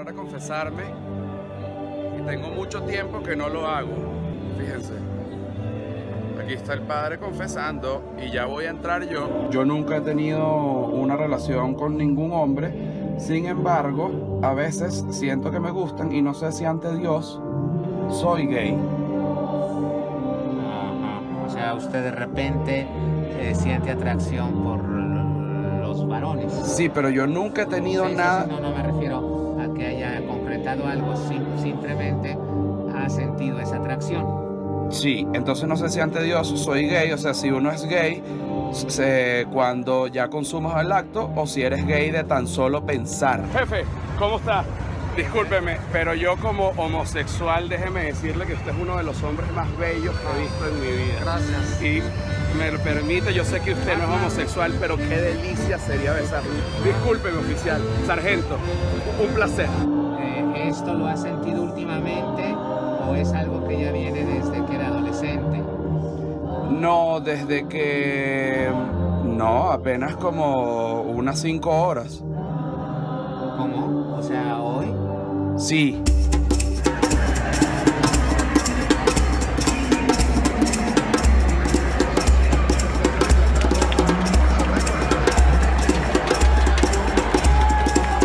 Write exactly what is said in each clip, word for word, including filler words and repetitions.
entrar a confesarme y tengo mucho tiempo que no lo hago. Fíjense, aquí está el padre confesando y ya voy a entrar yo. Yo nunca he tenido una relación con ningún hombre, sin embargo, a veces siento que me gustan y no sé si ante Dios soy gay. Ajá. O sea, usted de repente eh, siente atracción por los varones. Sí, pero yo nunca he tenido sí, nada... Sí, sí, no, no me refiero a que haya concretado algo, sí, simplemente ha sentido esa atracción. Sí, entonces no sé si ante Dios soy gay, o sea, si uno es gay se, cuando ya consumas el acto, o si eres gay de tan solo pensar. Jefe, ¿cómo está? Discúlpeme, pero yo como homosexual, déjeme decirle que usted es uno de los hombres más bellos que he visto en mi vida. Gracias. Y me lo permite, yo sé que usted no es homosexual, pero qué delicia sería besarlo. Discúlpeme, oficial, sargento, un placer. Eh, ¿Esto lo ha sentido últimamente o es algo que ya viene desde que era adolescente? No, desde que... No, apenas como unas cinco horas. ¿Cómo? O sea, hoy... Sí.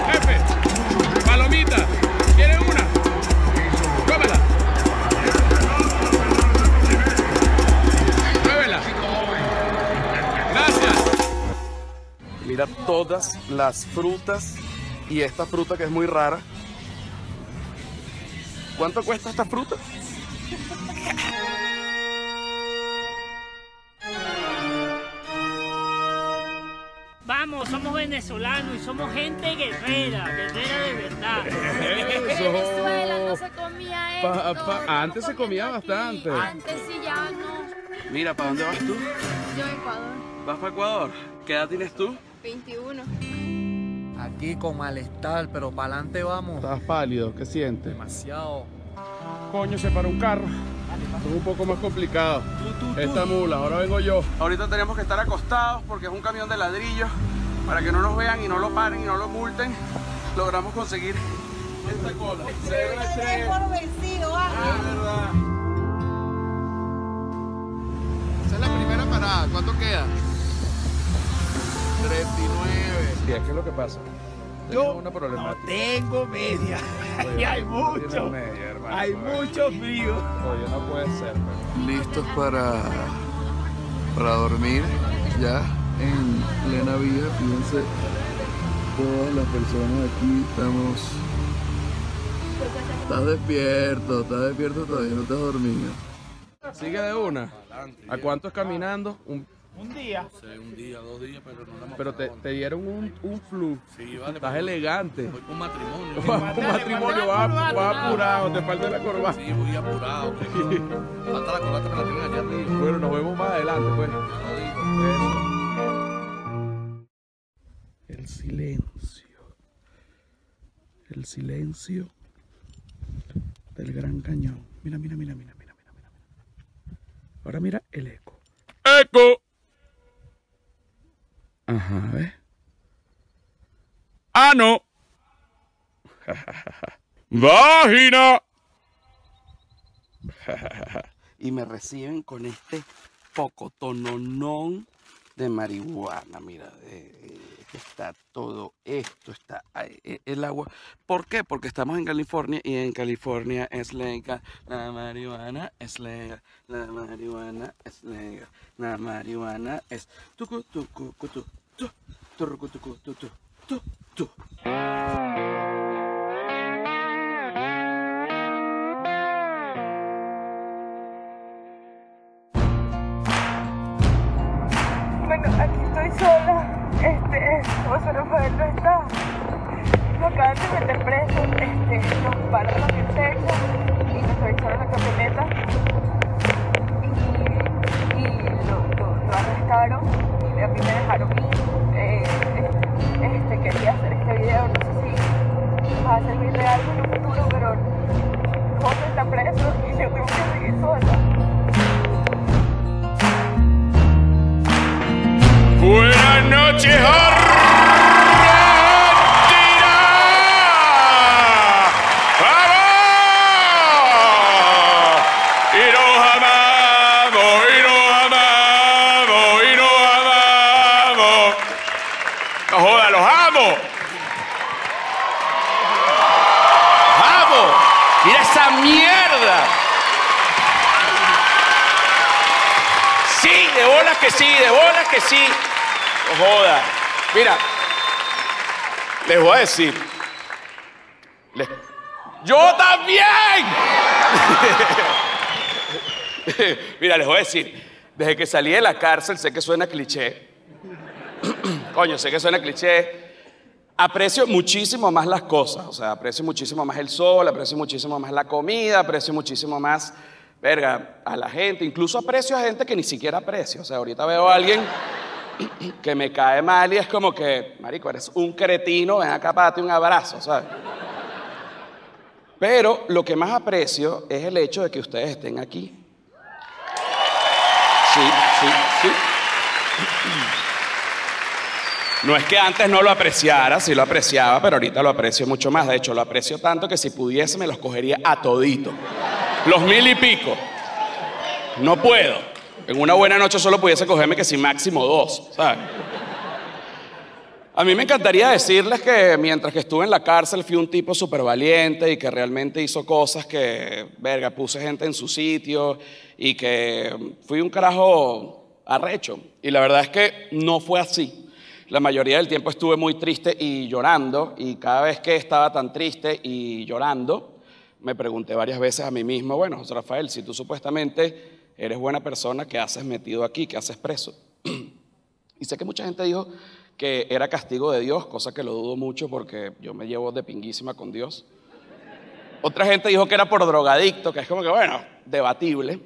Jefe, palomita, ¿quieren una? Cómela. Cómela. Gracias. Mira todas las frutas y esta fruta que es muy rara. ¿Cuánto cuesta esta fruta? Vamos, somos venezolanos y somos gente guerrera, guerrera de verdad. En Venezuela no se comía esto. Pa, pa, antes se comía bastante. Antes sí, ya no. Mira, ¿para dónde vas tú? Yo a Ecuador. ¿Vas para Ecuador? ¿Qué edad tienes tú? veintiuno. Aquí con malestar, pero para adelante vamos. Estás pálido, ¿qué sientes? Demasiado. Coño, se paró un carro. Es un poco más complicado. Tú, tú, Esta tú. mula, ahora vengo yo. Ahorita tenemos que estar acostados porque es un camión de ladrillos. Para que no nos vean y no lo paren y no lo multen, logramos conseguir esta cola. Se ve por vencido, ah, verdad. Esa es la primera parada. ¿Cuánto queda? treinta y nueve. ¿Qué es lo que pasa? Yo una no tengo media. Oye, y hay mucho. Media, hermano, hay mucho frío. Oye, no puede ser. Pero... Listos para, para dormir ya en plena vida. Fíjense, todas las personas aquí estamos... Estás despierto, estás despierto todavía, no te has dormido. Sigue de una. ¿A cuánto es caminando? Un... Un día. No sé, un día, dos días, pero no la más. Pero te, te dieron un, un flu. Sí, vale. Estás elegante. Voy con matrimonio. Voy con matrimonio, vas va apurado, te falta la corbata. Sí, voy apurado. Falta la corbata, pero la tienen allá arriba. Bueno, nos vemos más adelante, pues. El silencio. El silencio del Gran Cañón. Mira, mira, mira, mira, mira, mira, mira. Ahora mira el eco. ¡Eco! Ajá, ¿ves? ¡Ano! ¡Vagina! Y me reciben con este pocotononón de marihuana. Mira, eh, está todo esto, está eh, el agua. ¿Por qué? Porque estamos en California y en California es legal. La marihuana es legal. La marihuana es legal. La marihuana es... Tucu, tucu, tucu. Tú, tú, tú, tú, tú, tú, tú. Bueno, aquí estoy sola. Este, José Rafael no está. Lo acaban de meter preso. Este, nos pararon en Texas y nos revisaron la camioneta. Y, y lo, lo, lo arrestaron. A mí me dejaron ir, eh, este, quería hacer este video, no sé si va a servir de algo en un futuro, pero José está preso y yo tengo que seguir sola. Buenas noches, Argentina. de bolas que sí, de bolas que sí. No joda. Mira, les voy a decir. Les... ¡Yo también! Mira, les voy a decir. Desde que salí de la cárcel, sé que suena cliché. Coño, sé que suena cliché. Aprecio muchísimo más las cosas. O sea, aprecio muchísimo más el sol, aprecio muchísimo más la comida, aprecio muchísimo más, verga, a la gente. Incluso aprecio a gente que ni siquiera aprecio. O sea, ahorita veo a alguien que me cae mal y es como que, marico, eres un cretino, ven acá para darte un abrazo, ¿sabes? Pero lo que más aprecio es el hecho de que ustedes estén aquí. Sí, sí, sí. No es que antes no lo apreciara, sí lo apreciaba, pero ahorita lo aprecio mucho más. De hecho, lo aprecio tanto que si pudiese me los cogería a todito. Los mil y pico. No puedo. En una buena noche solo pudiese cogerme que si máximo dos, ¿sabes? A mí me encantaría decirles que mientras que estuve en la cárcel fui un tipo súper valiente y que realmente hizo cosas que, verga, puse gente en su sitio y que fui un carajo arrecho. Y la verdad es que no fue así. La mayoría del tiempo estuve muy triste y llorando, y cada vez que estaba tan triste y llorando, me pregunté varias veces a mí mismo, bueno, José Rafael, si tú supuestamente eres buena persona, ¿qué haces metido aquí? ¿Qué haces preso? Y sé que mucha gente dijo que era castigo de Dios, cosa que lo dudo mucho porque yo me llevo de pinguísima con Dios. Otra gente dijo que era por drogadicto, que es como que, bueno, debatible.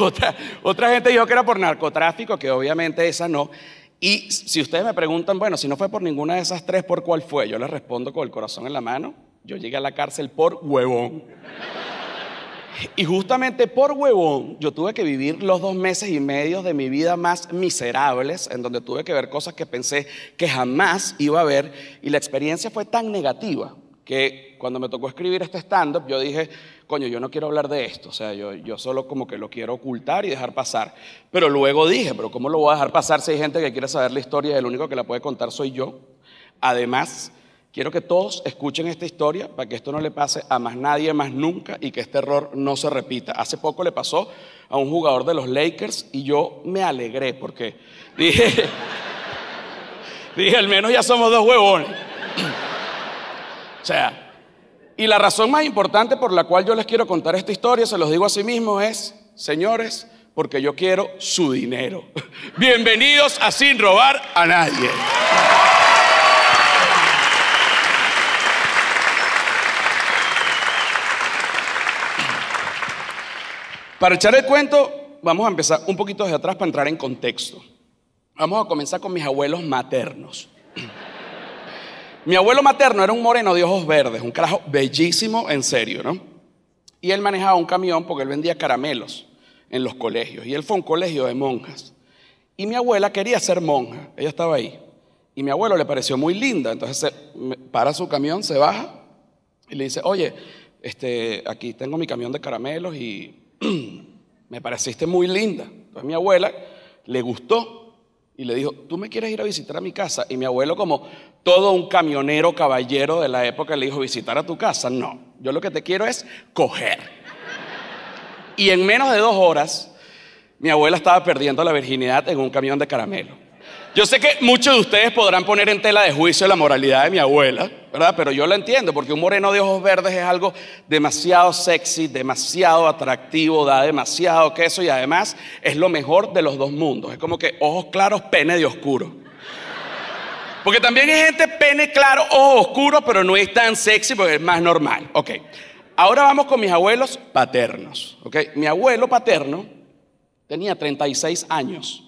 otra, otra gente dijo que era por narcotráfico, que obviamente esa no. Y si ustedes me preguntan, bueno, si no fue por ninguna de esas tres, ¿por cuál fue? Yo les respondo con el corazón en la mano. Yo llegué a la cárcel por huevón. Y justamente por huevón yo tuve que vivir los dos meses y medio de mi vida más miserables, en donde tuve que ver cosas que pensé que jamás iba a ver, y la experiencia fue tan negativa que cuando me tocó escribir este stand-up yo dije, coño, yo no quiero hablar de esto, o sea, yo, yo solo como que lo quiero ocultar y dejar pasar. Pero luego dije, pero ¿cómo lo voy a dejar pasar si hay gente que quiere saber la historia y el único que la puede contar soy yo? Además, quiero que todos escuchen esta historia para que esto no le pase a más nadie, más nunca, y que este error no se repita. Hace poco le pasó a un jugador de los Lakers y yo me alegré porque dije, dije, al menos ya somos dos huevones. O sea, y la razón más importante por la cual yo les quiero contar esta historia, se los digo a sí mismo, es, señores, porque yo quiero su dinero. Bienvenidos a Sin Robar a Nadie. Para echar el cuento, vamos a empezar un poquito desde atrás para entrar en contexto. Vamos a comenzar con mis abuelos maternos. Mi abuelo materno era un moreno de ojos verdes, un carajo bellísimo, en serio, ¿no? Y él manejaba un camión porque él vendía caramelos en los colegios. Y él fue a un colegio de monjas. Y mi abuela quería ser monja, ella estaba ahí. Y mi abuelo le pareció muy linda, entonces se para su camión, se baja y le dice, oye, este, aquí tengo mi camión de caramelos y... me pareciste muy linda. Entonces mi abuela le gustó y le dijo, ¿tú me quieres ir a visitar a mi casa? Y mi abuelo, como todo un camionero caballero de la época, le dijo, ¿visitar a tu casa? No, yo lo que te quiero es coger. Y en menos de dos horas mi abuela estaba perdiendo la virginidad en un camión de caramelo. Yo sé que muchos de ustedes podrán poner en tela de juicio la moralidad de mi abuela, ¿verdad? Pero yo la entiendo, porque un moreno de ojos verdes es algo demasiado sexy, demasiado atractivo, da demasiado queso y además es lo mejor de los dos mundos. Es como que ojos claros, pene de oscuro. Porque también hay gente pene claro, ojos oscuros, pero no es tan sexy porque es más normal. Ok, ahora vamos con mis abuelos paternos. Okay. Mi abuelo paterno tenía treinta y seis años.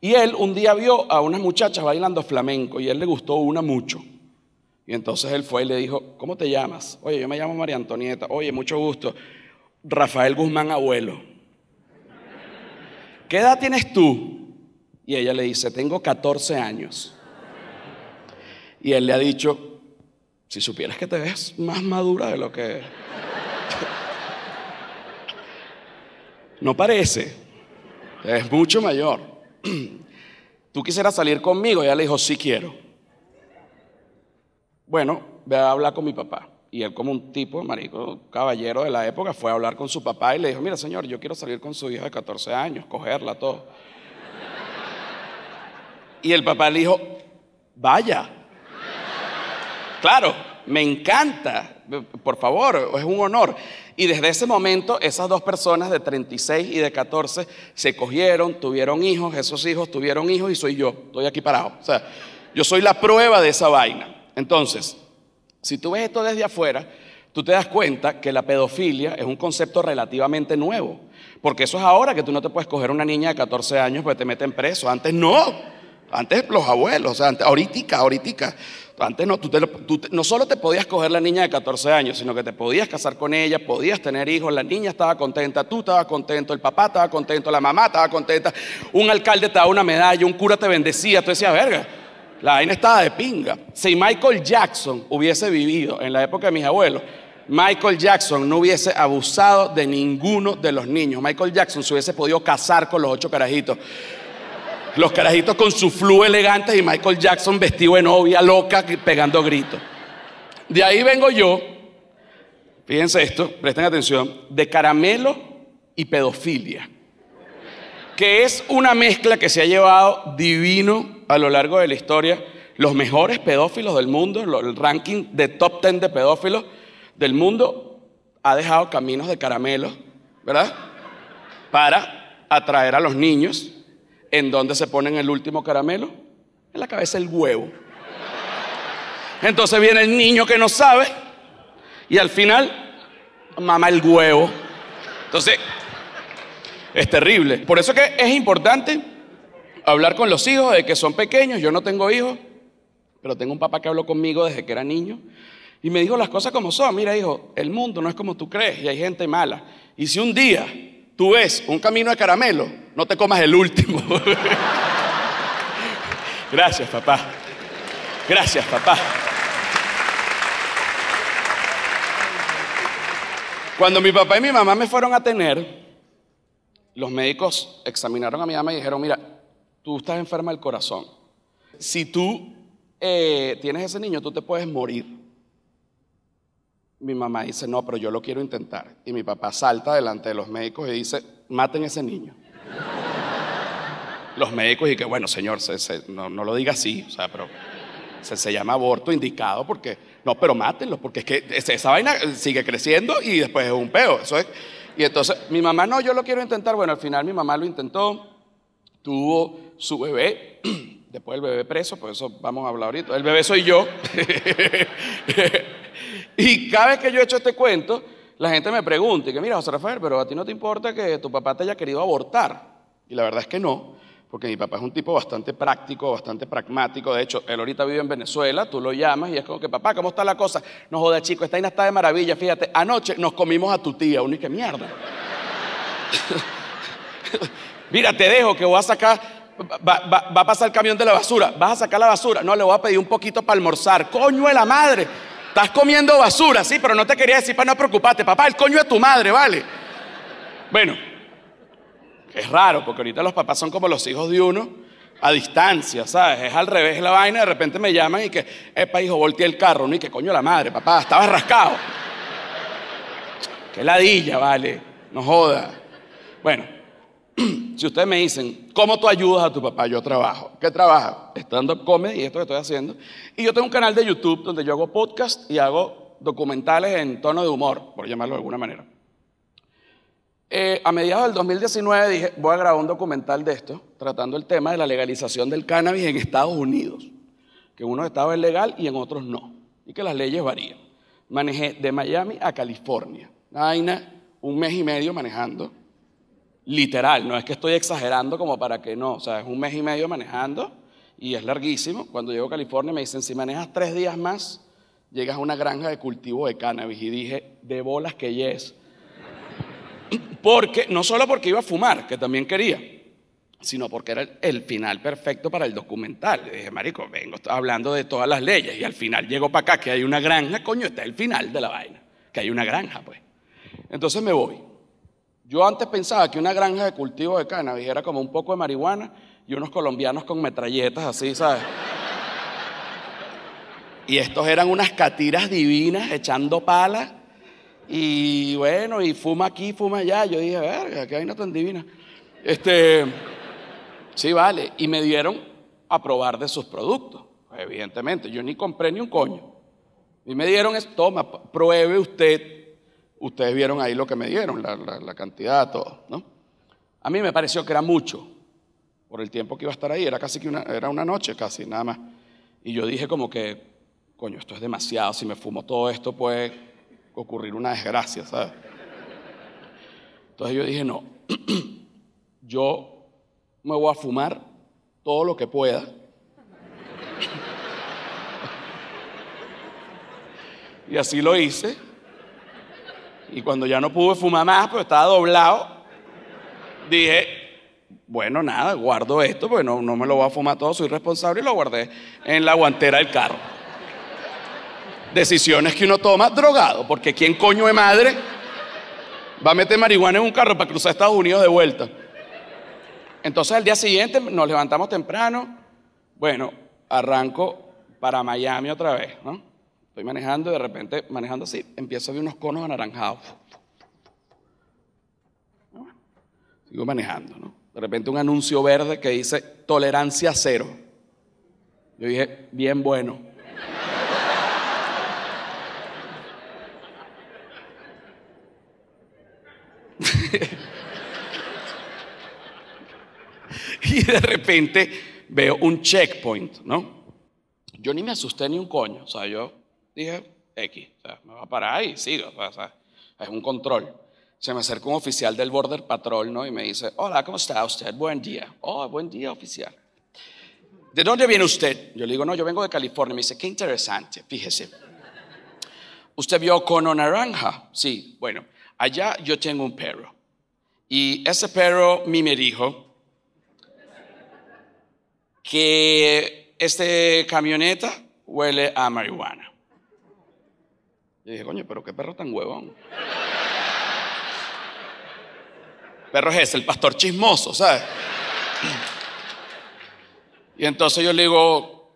Y él un día vio a unas muchachas bailando flamenco y a él le gustó una mucho. Y entonces él fue y le dijo, ¿cómo te llamas? Oye, yo me llamo María Antonieta. Oye, mucho gusto. Rafael Guzmán, abuelo. ¿Qué edad tienes tú? Y ella le dice, tengo catorce años. Y él le ha dicho, si supieras que te ves más madura de lo que... No parece. Te ves mucho mayor. ¿Tú quisieras salir conmigo? Y ella le dijo, sí quiero. Bueno, ve a hablar con mi papá. Y él, como un tipo, marico, caballero de la época, fue a hablar con su papá y le dijo: mira, señor, yo quiero salir con su hija de catorce años, cogerla, todo. Y el papá le dijo: vaya. Claro, me encanta, por favor, es un honor. Y desde ese momento, esas dos personas de treinta y seis y de catorce se cogieron, tuvieron hijos, esos hijos tuvieron hijos y soy yo, estoy aquí parado. O sea, yo soy la prueba de esa vaina. Entonces, si tú ves esto desde afuera, tú te das cuenta que la pedofilia es un concepto relativamente nuevo. Porque eso es ahora que tú no te puedes coger una niña de catorce años porque te meten preso. Antes no. Antes los abuelos, o sea, antes, ahoritica, ahoritica. Antes no, tú te, tú te, no solo te podías coger la niña de catorce años, sino que te podías casar con ella, podías tener hijos, la niña estaba contenta, tú estabas contento, el papá estaba contento, la mamá estaba contenta, un alcalde te daba una medalla, un cura te bendecía, tú decías, verga, la vaina estaba de pinga. Si Michael Jackson hubiese vivido en la época de mis abuelos, Michael Jackson no hubiese abusado de ninguno de los niños. Michael Jackson se hubiese podido casar con los ocho carajitos. Los carajitos con su flu elegante y Michael Jackson vestido de novia, loca, pegando gritos. De ahí vengo yo, fíjense esto, presten atención, de caramelo y pedofilia, que es una mezcla que se ha llevado divino a lo largo de la historia. Los mejores pedófilos del mundo, el ranking de top diez de pedófilos del mundo ha dejado caminos de caramelo, ¿verdad? Para atraer a los niños. ¿En dónde se ponen el último caramelo? En la cabeza del huevo. Entonces viene el niño que no sabe y al final mama el huevo. Entonces es terrible. Por eso que es importante hablar con los hijos de que son pequeños. Yo no tengo hijos, pero tengo un papá que habló conmigo desde que era niño y me dijo las cosas como son. Mira, hijo, el mundo no es como tú crees y hay gente mala. Y si un día tú ves un camino de caramelo, no te comas el último. Gracias, papá. Gracias, papá. Cuando mi papá y mi mamá me fueron a tener, los médicos examinaron a mi mamá y dijeron, mira, tú estás enferma del corazón. Si tú eh, tienes ese niño, tú te puedes morir. Mi mamá dice, no, pero yo lo quiero intentar. Y mi papá salta delante de los médicos y dice, maten a ese niño. Los médicos dicen, bueno, señor, se, se, no, no lo diga así, o sea, pero se, se llama aborto indicado porque, no, pero mátenlo, porque es que esa vaina sigue creciendo y después es un peo. Eso es. Y entonces, mi mamá, no, yo lo quiero intentar. Bueno, al final mi mamá lo intentó, tuvo su bebé. Después el bebé preso, por eso vamos a hablar ahorita. El bebé soy yo. Y cada vez que yo he hecho este cuento, la gente me pregunta, y que mira, José Rafael, pero a ti no te importa que tu papá te haya querido abortar. Y la verdad es que no, porque mi papá es un tipo bastante práctico, bastante pragmático. De hecho, él ahorita vive en Venezuela, tú lo llamas y es como que, papá, ¿cómo está la cosa? No joda, chico, esta vaina está de maravilla, fíjate, anoche nos comimos a tu tía. Uno y que mierda. Mira, te dejo que voy a sacar... Va, va, va a pasar el camión de la basura. ¿Vas a sacar la basura? No, le voy a pedir un poquito para almorzar. Coño de la madre, estás comiendo basura, sí, pero no te quería decir para no preocuparte. Papá, el coño de tu madre, vale. Bueno, es raro porque ahorita los papás son como los hijos de uno a distancia, ¿sabes? Es al revés la vaina. De repente me llaman y que, epa, hijo, volteé el carro. No, y que coño de la madre, papá, estabas rascado. Qué ladilla, vale, no joda. Bueno, si ustedes me dicen, ¿cómo tú ayudas a tu papá? Yo trabajo. ¿Qué trabaja? Stand-up comedy, esto que estoy haciendo. Y yo tengo un canal de YouTube donde yo hago podcast y hago documentales en tono de humor, por llamarlo de alguna manera. Eh, a mediados del dos mil diecinueve dije, voy a grabar un documental de esto, tratando el tema de la legalización del cannabis en Estados Unidos. Que en unos estados es legal y en otros no. Y que las leyes varían. Manejé de Miami a California. Vaina, un mes y medio manejando. Literal, no es que estoy exagerando como para que no, o sea, es un mes y medio manejando y es larguísimo. Cuando llego a California me dicen, si manejas tres días más, llegas a una granja de cultivo de cannabis. Y dije, de bolas que yes. Porque, no solo porque iba a fumar, que también quería, sino porque era el, el final perfecto para el documental. Le dije, marico, vengo hablando de todas las leyes y al final llego para acá que hay una granja, coño, está el final de la vaina, que hay una granja, pues. Entonces me voy. Yo antes pensaba que una granja de cultivo de cannabis era como un poco de marihuana y unos colombianos con metralletas así, ¿sabes? Y estos eran unas catiras divinas echando palas. Y bueno, y fuma aquí, fuma allá. Yo dije, verga, qué vaina tan divina. Este, sí, vale. Y me dieron a probar de sus productos. Pues, evidentemente, yo ni compré ni un coño. Y me dieron, es, toma, pruebe usted. Ustedes vieron ahí lo que me dieron, la, la, la cantidad, todo, ¿no? A mí me pareció que era mucho por el tiempo que iba a estar ahí. Era casi que una, era una noche, casi, nada más. Y yo dije como que, coño, esto es demasiado. Si me fumo todo esto puede ocurrir una desgracia, ¿sabes? Entonces yo dije, no, yo me voy a fumar todo lo que pueda. Y así lo hice. Y cuando ya no pude fumar más, pues estaba doblado, dije, bueno, nada, guardo esto, porque no, no me lo voy a fumar todo, soy responsable, y lo guardé en la guantera del carro. Decisiones que uno toma drogado, porque ¿quién coño de madre va a meter marihuana en un carro para cruzar Estados Unidos de vuelta? Entonces, al día siguiente nos levantamos temprano, bueno, arranco para Miami otra vez, ¿no? Estoy manejando y de repente, manejando así, empiezo a ver unos conos anaranjados. Sigo manejando, ¿no? De repente un anuncio verde que dice tolerancia cero. Yo dije, bien bueno. Y de repente veo un checkpoint, ¿no? Yo ni me asusté ni un coño, o sea, yo... dije, X, o sea, me va a parar y sigo, o sea, es un control. Se me acerca un oficial del Border Patrol, ¿no? Y me dice, hola, ¿cómo está usted? Buen día. Oh, buen día, oficial. ¿De dónde viene usted? Yo le digo, no, yo vengo de California. Me dice, qué interesante, fíjese. ¿Usted vio cono naranja? Sí, bueno, allá yo tengo un perro. Y ese perro mí me dijo que este camioneta huele a marihuana. Y dije, coño, pero qué perro tan huevón. Perro es ese, el pastor chismoso, ¿sabes? Y entonces yo le digo,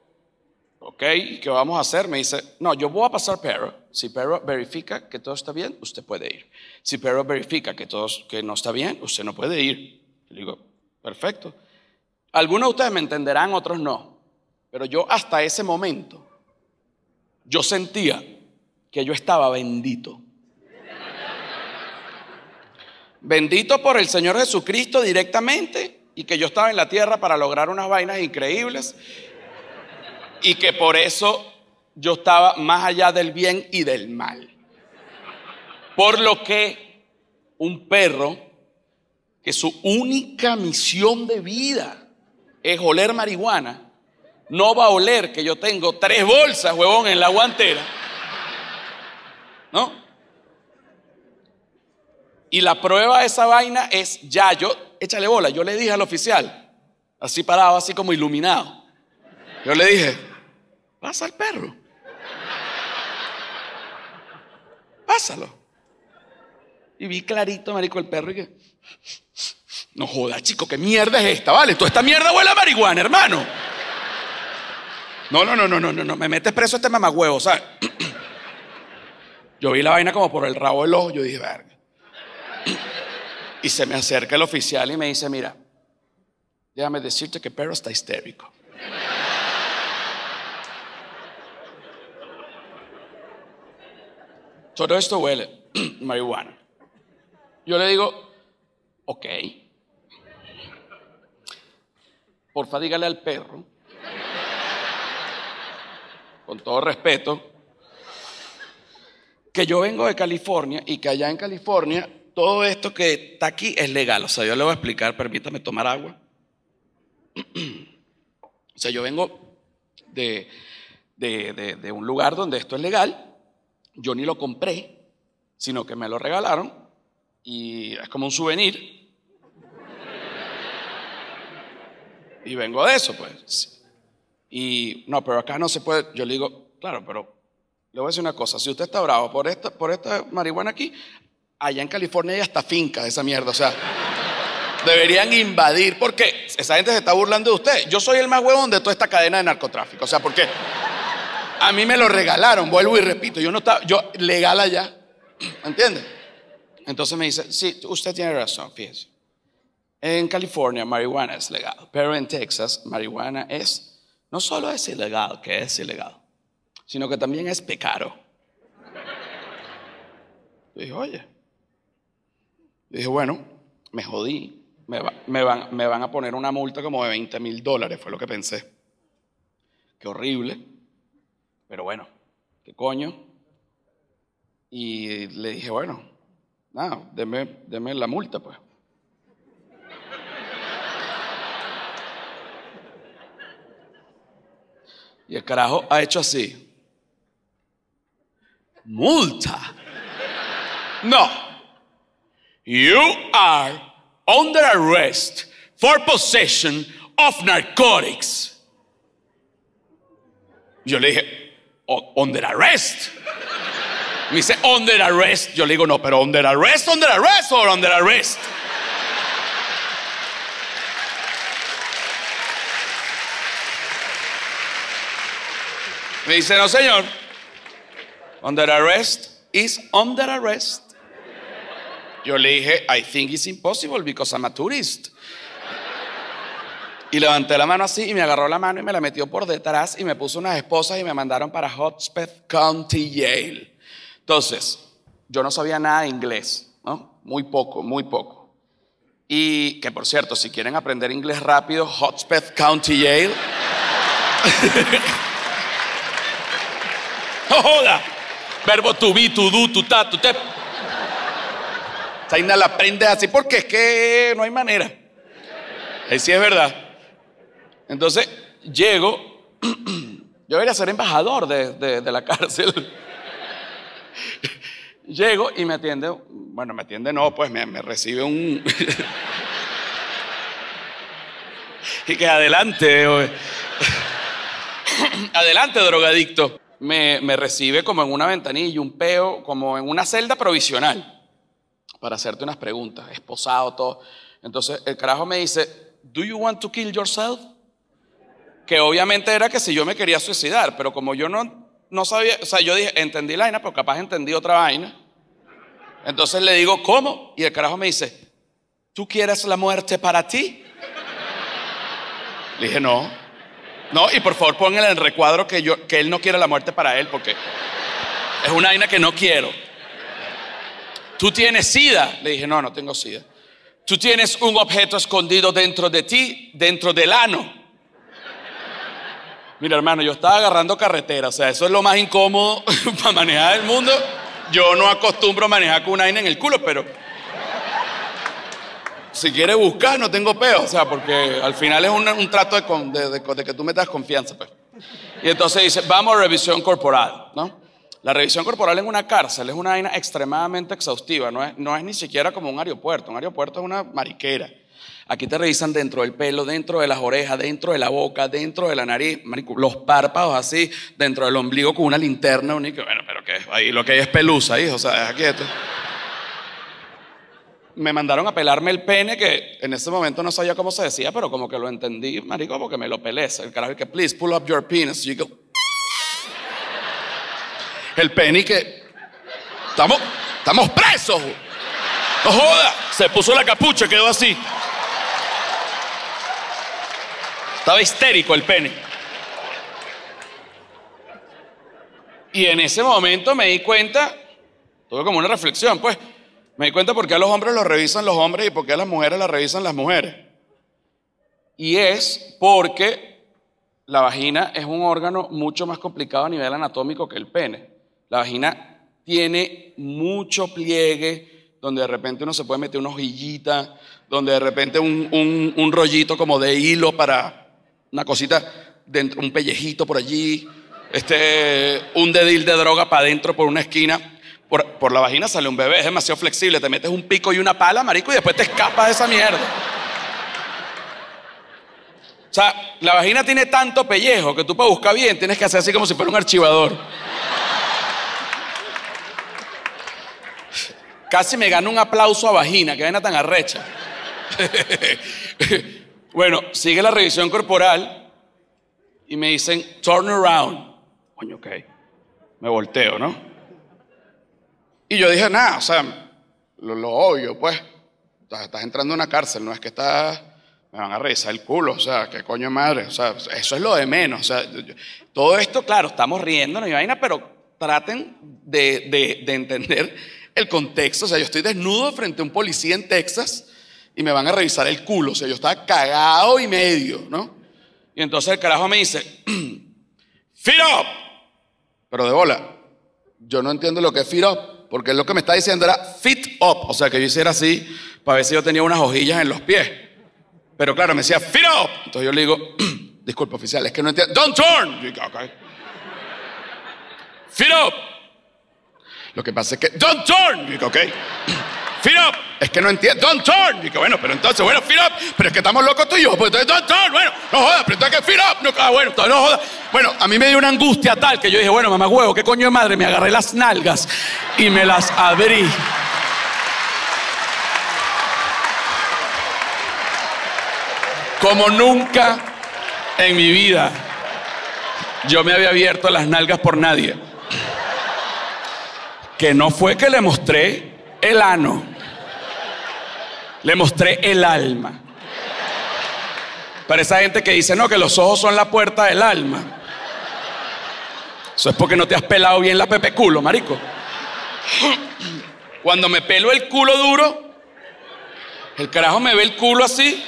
ok, ¿qué vamos a hacer? Me dice, no, yo voy a pasar perro. Si perro verifica que todo está bien, usted puede ir. Si perro verifica que todo que no está bien, usted no puede ir. Yo le digo, perfecto. Algunos de ustedes me entenderán, otros no. Pero yo hasta ese momento, yo sentía que yo estaba bendito. Bendito por el Señor Jesucristo directamente, y que yo estaba en la tierra para lograr unas vainas increíbles, y que por eso yo estaba más allá del bien y del mal. Por lo que un perro, que su única misión de vida es oler marihuana, no va a oler que yo tengo tres bolsas, huevón, en la guantera. ¿No? Y la prueba de esa vaina es ya, yo, échale bola, yo le dije al oficial, así parado, así como iluminado, yo le dije, pasa el perro, pásalo. Y vi clarito, marico, el perro y que, no joda, chico, qué mierda es esta, vale, toda esta mierda huele a marihuana, hermano. No, no, no, no, no, no, no, me metes preso este mamagüevo, ¿sabes? Yo vi la vaina como por el rabo del ojo, yo dije, verga. Y se me acerca el oficial y me dice, mira, déjame decirte que el perro está histérico. Todo esto huele marihuana. Yo le digo, ok. Porfa, dígale al perro, con todo respeto, que yo vengo de California y que allá en California todo esto que está aquí es legal. O sea, yo le voy a explicar, permítame tomar agua. O sea, yo vengo de, de, de, de un lugar donde esto es legal. Yo ni lo compré, sino que me lo regalaron y es como un souvenir. Y vengo de eso, pues. Y no, pero acá no se puede. Yo le digo, claro, pero... le voy a decir una cosa, si usted está bravo por esta, por esta marihuana aquí, allá en California hay hasta fincas de esa mierda, o sea, deberían invadir, porque esa gente se está burlando de usted. Yo soy el más huevón de toda esta cadena de narcotráfico, o sea, porque A mí me lo regalaron, vuelvo y repito, yo no estaba, yo legal allá, ¿entiendes? Entonces me dice, sí, usted tiene razón, fíjese. En California marihuana es legal, pero en Texas marihuana es, no solo es ilegal, que es ilegal, sino que también es pecado. Yo dije, oye, yo dije, bueno, me jodí. Me, va, me, van, me van a poner una multa como de veinte mil dólares, fue lo que pensé. Qué horrible. Pero bueno, qué coño. Y le dije, bueno, nada, deme, deme la multa pues. Y el carajo ha hecho así. Multa. No. You are under arrest for possession of narcotics. Yo le dije, under arrest. Me dice, under arrest. Yo le digo, no, pero under arrest, under arrest or under arrest. Me dice, no, señor. Under arrest is under arrest. Yo le dije, I think it's impossible because I'm a tourist. Y levanté la mano así y me agarró la mano y me la metió por detrás y me puso unas esposas y me mandaron para Hotspeth County, Yale. Entonces, yo no sabía nada de inglés, ¿no? Muy poco, muy poco. Y que, por cierto, si quieren aprender inglés rápido, Hotspeth County, Yale. ¡No joda! Verbo to be, to do, to ta, to te. Ahí no la aprendes así porque es que no hay manera. Ahí sí es verdad. Entonces llego. Yo debería ser embajador de, de, de la cárcel. Llego y me atiende. Bueno, me atiende no, pues me, me recibe un y que adelante adelante drogadicto. Me, me recibe como en una ventanilla, un peo, como en una celda provisional para hacerte unas preguntas, esposado, todo. Entonces el carajo me dice, ¿do you want to kill yourself? Que obviamente era que si yo me quería suicidar, pero como yo no, no sabía, o sea, yo dije, entendí la vaina, pero capaz entendí otra vaina. Entonces le digo, ¿cómo? Y el carajo me dice, ¿tú quieres la muerte para ti? Le dije, no. No, y por favor póngale en el recuadro que, yo, que él no quiere la muerte para él, porque es una vaina que no quiero. ¿Tú tienes SIDA? Le dije, no, no tengo SIDA. ¿Tú tienes un objeto escondido dentro de ti, dentro del ano? Mira, hermano, yo estaba agarrando carretera, o sea, eso es lo más incómodo para manejar el mundo. Yo no acostumbro manejar con una vaina en el culo, pero si quieres buscar, no tengo peo, o sea, porque al final es un, un trato de, con, de, de, de que tú me das confianza, pues. Y entonces dice, vamos a revisión corporal, ¿no? La revisión corporal en una cárcel es una vaina extremadamente exhaustiva, no es, no es ni siquiera como un aeropuerto, un aeropuerto es una mariquera. Aquí te revisan dentro del pelo, dentro de las orejas, dentro de la boca, dentro de la nariz, los párpados así, dentro del ombligo con una linterna, única. Bueno, pero que ahí lo que hay es pelusa, hijo, o sea, es aquí esto. Me mandaron a pelarme el pene, que en ese momento no sabía cómo se decía, pero como que lo entendí, marico, porque me lo pelé. El carajo que, please pull up your penis, you go. El pene que estamos, estamos presos. No joda. Se puso la capucha, quedó así. Estaba histérico el pene. Y en ese momento me di cuenta, tuve como una reflexión, pues. Me di cuenta por qué a los hombres los revisan los hombres y por qué a las mujeres las revisan las mujeres. Y es porque la vagina es un órgano mucho más complicado a nivel anatómico que el pene. La vagina tiene mucho pliegue, donde de repente uno se puede meter una hojillita, donde de repente un, un, un rollito como de hilo para una cosita, dentro, un pellejito por allí, este, un dedil de droga para adentro por una esquina. Por, por la vagina sale un bebé, es demasiado flexible, te metes un pico y una pala, marico, y después te escapas de esa mierda. O sea, la vagina tiene tanto pellejo que tú para buscar bien tienes que hacer así como si fuera un archivador. Casi me gano un aplauso a vagina, qué vaina tan arrecha. Bueno, sigue la revisión corporal y me dicen turn around. coño, ok, me volteo, ¿no? Y yo dije, nada, o sea, lo, lo obvio, pues, estás entrando a una cárcel, no es que estás, me van a revisar el culo, o sea, qué coño madre, o sea, eso es lo de menos, o sea, yo, todo esto, claro, estamos riéndonos y vaina, pero traten de, de, de entender el contexto, o sea, yo estoy desnudo frente a un policía en Texas y me van a revisar el culo, o sea, yo estaba cagado y medio, ¿no? Y entonces el carajo me dice, feet up, pero de bola, yo no entiendo lo que es feet up, porque lo que me está diciendo era feet up, o sea, que yo hiciera así, para ver si yo tenía unas hojillas en los pies. Pero claro, me decía, feet up. Entonces yo le digo, disculpa, oficial, es que no entiendo. Don't turn. Yo digo, okay. Feet up. Lo que pasa es que, don't turn. Yo digo, ok. Feet up. Es que no entiendo. Don't turn. Yo digo, bueno, pero entonces, bueno, feet up. Pero es que estamos locos tú y yo. Pues entonces, don't turn. Bueno, no jodas, pero entonces, feet up. No, ah, bueno, no jodas. Bueno, a mí me dio una angustia tal que yo dije, bueno, mamá huevo, qué coño de madre. Me agarré las nalgas y me las abrí. Como nunca en mi vida yo me había abierto las nalgas por nadie. Que no fue que le mostré el ano. Le mostré el alma. Para esa gente que dice, no, que los ojos son la puerta del alma. Eso es porque no te has pelado bien la pepe culo, marico. Cuando me pelo el culo duro, el carajo me ve el culo así.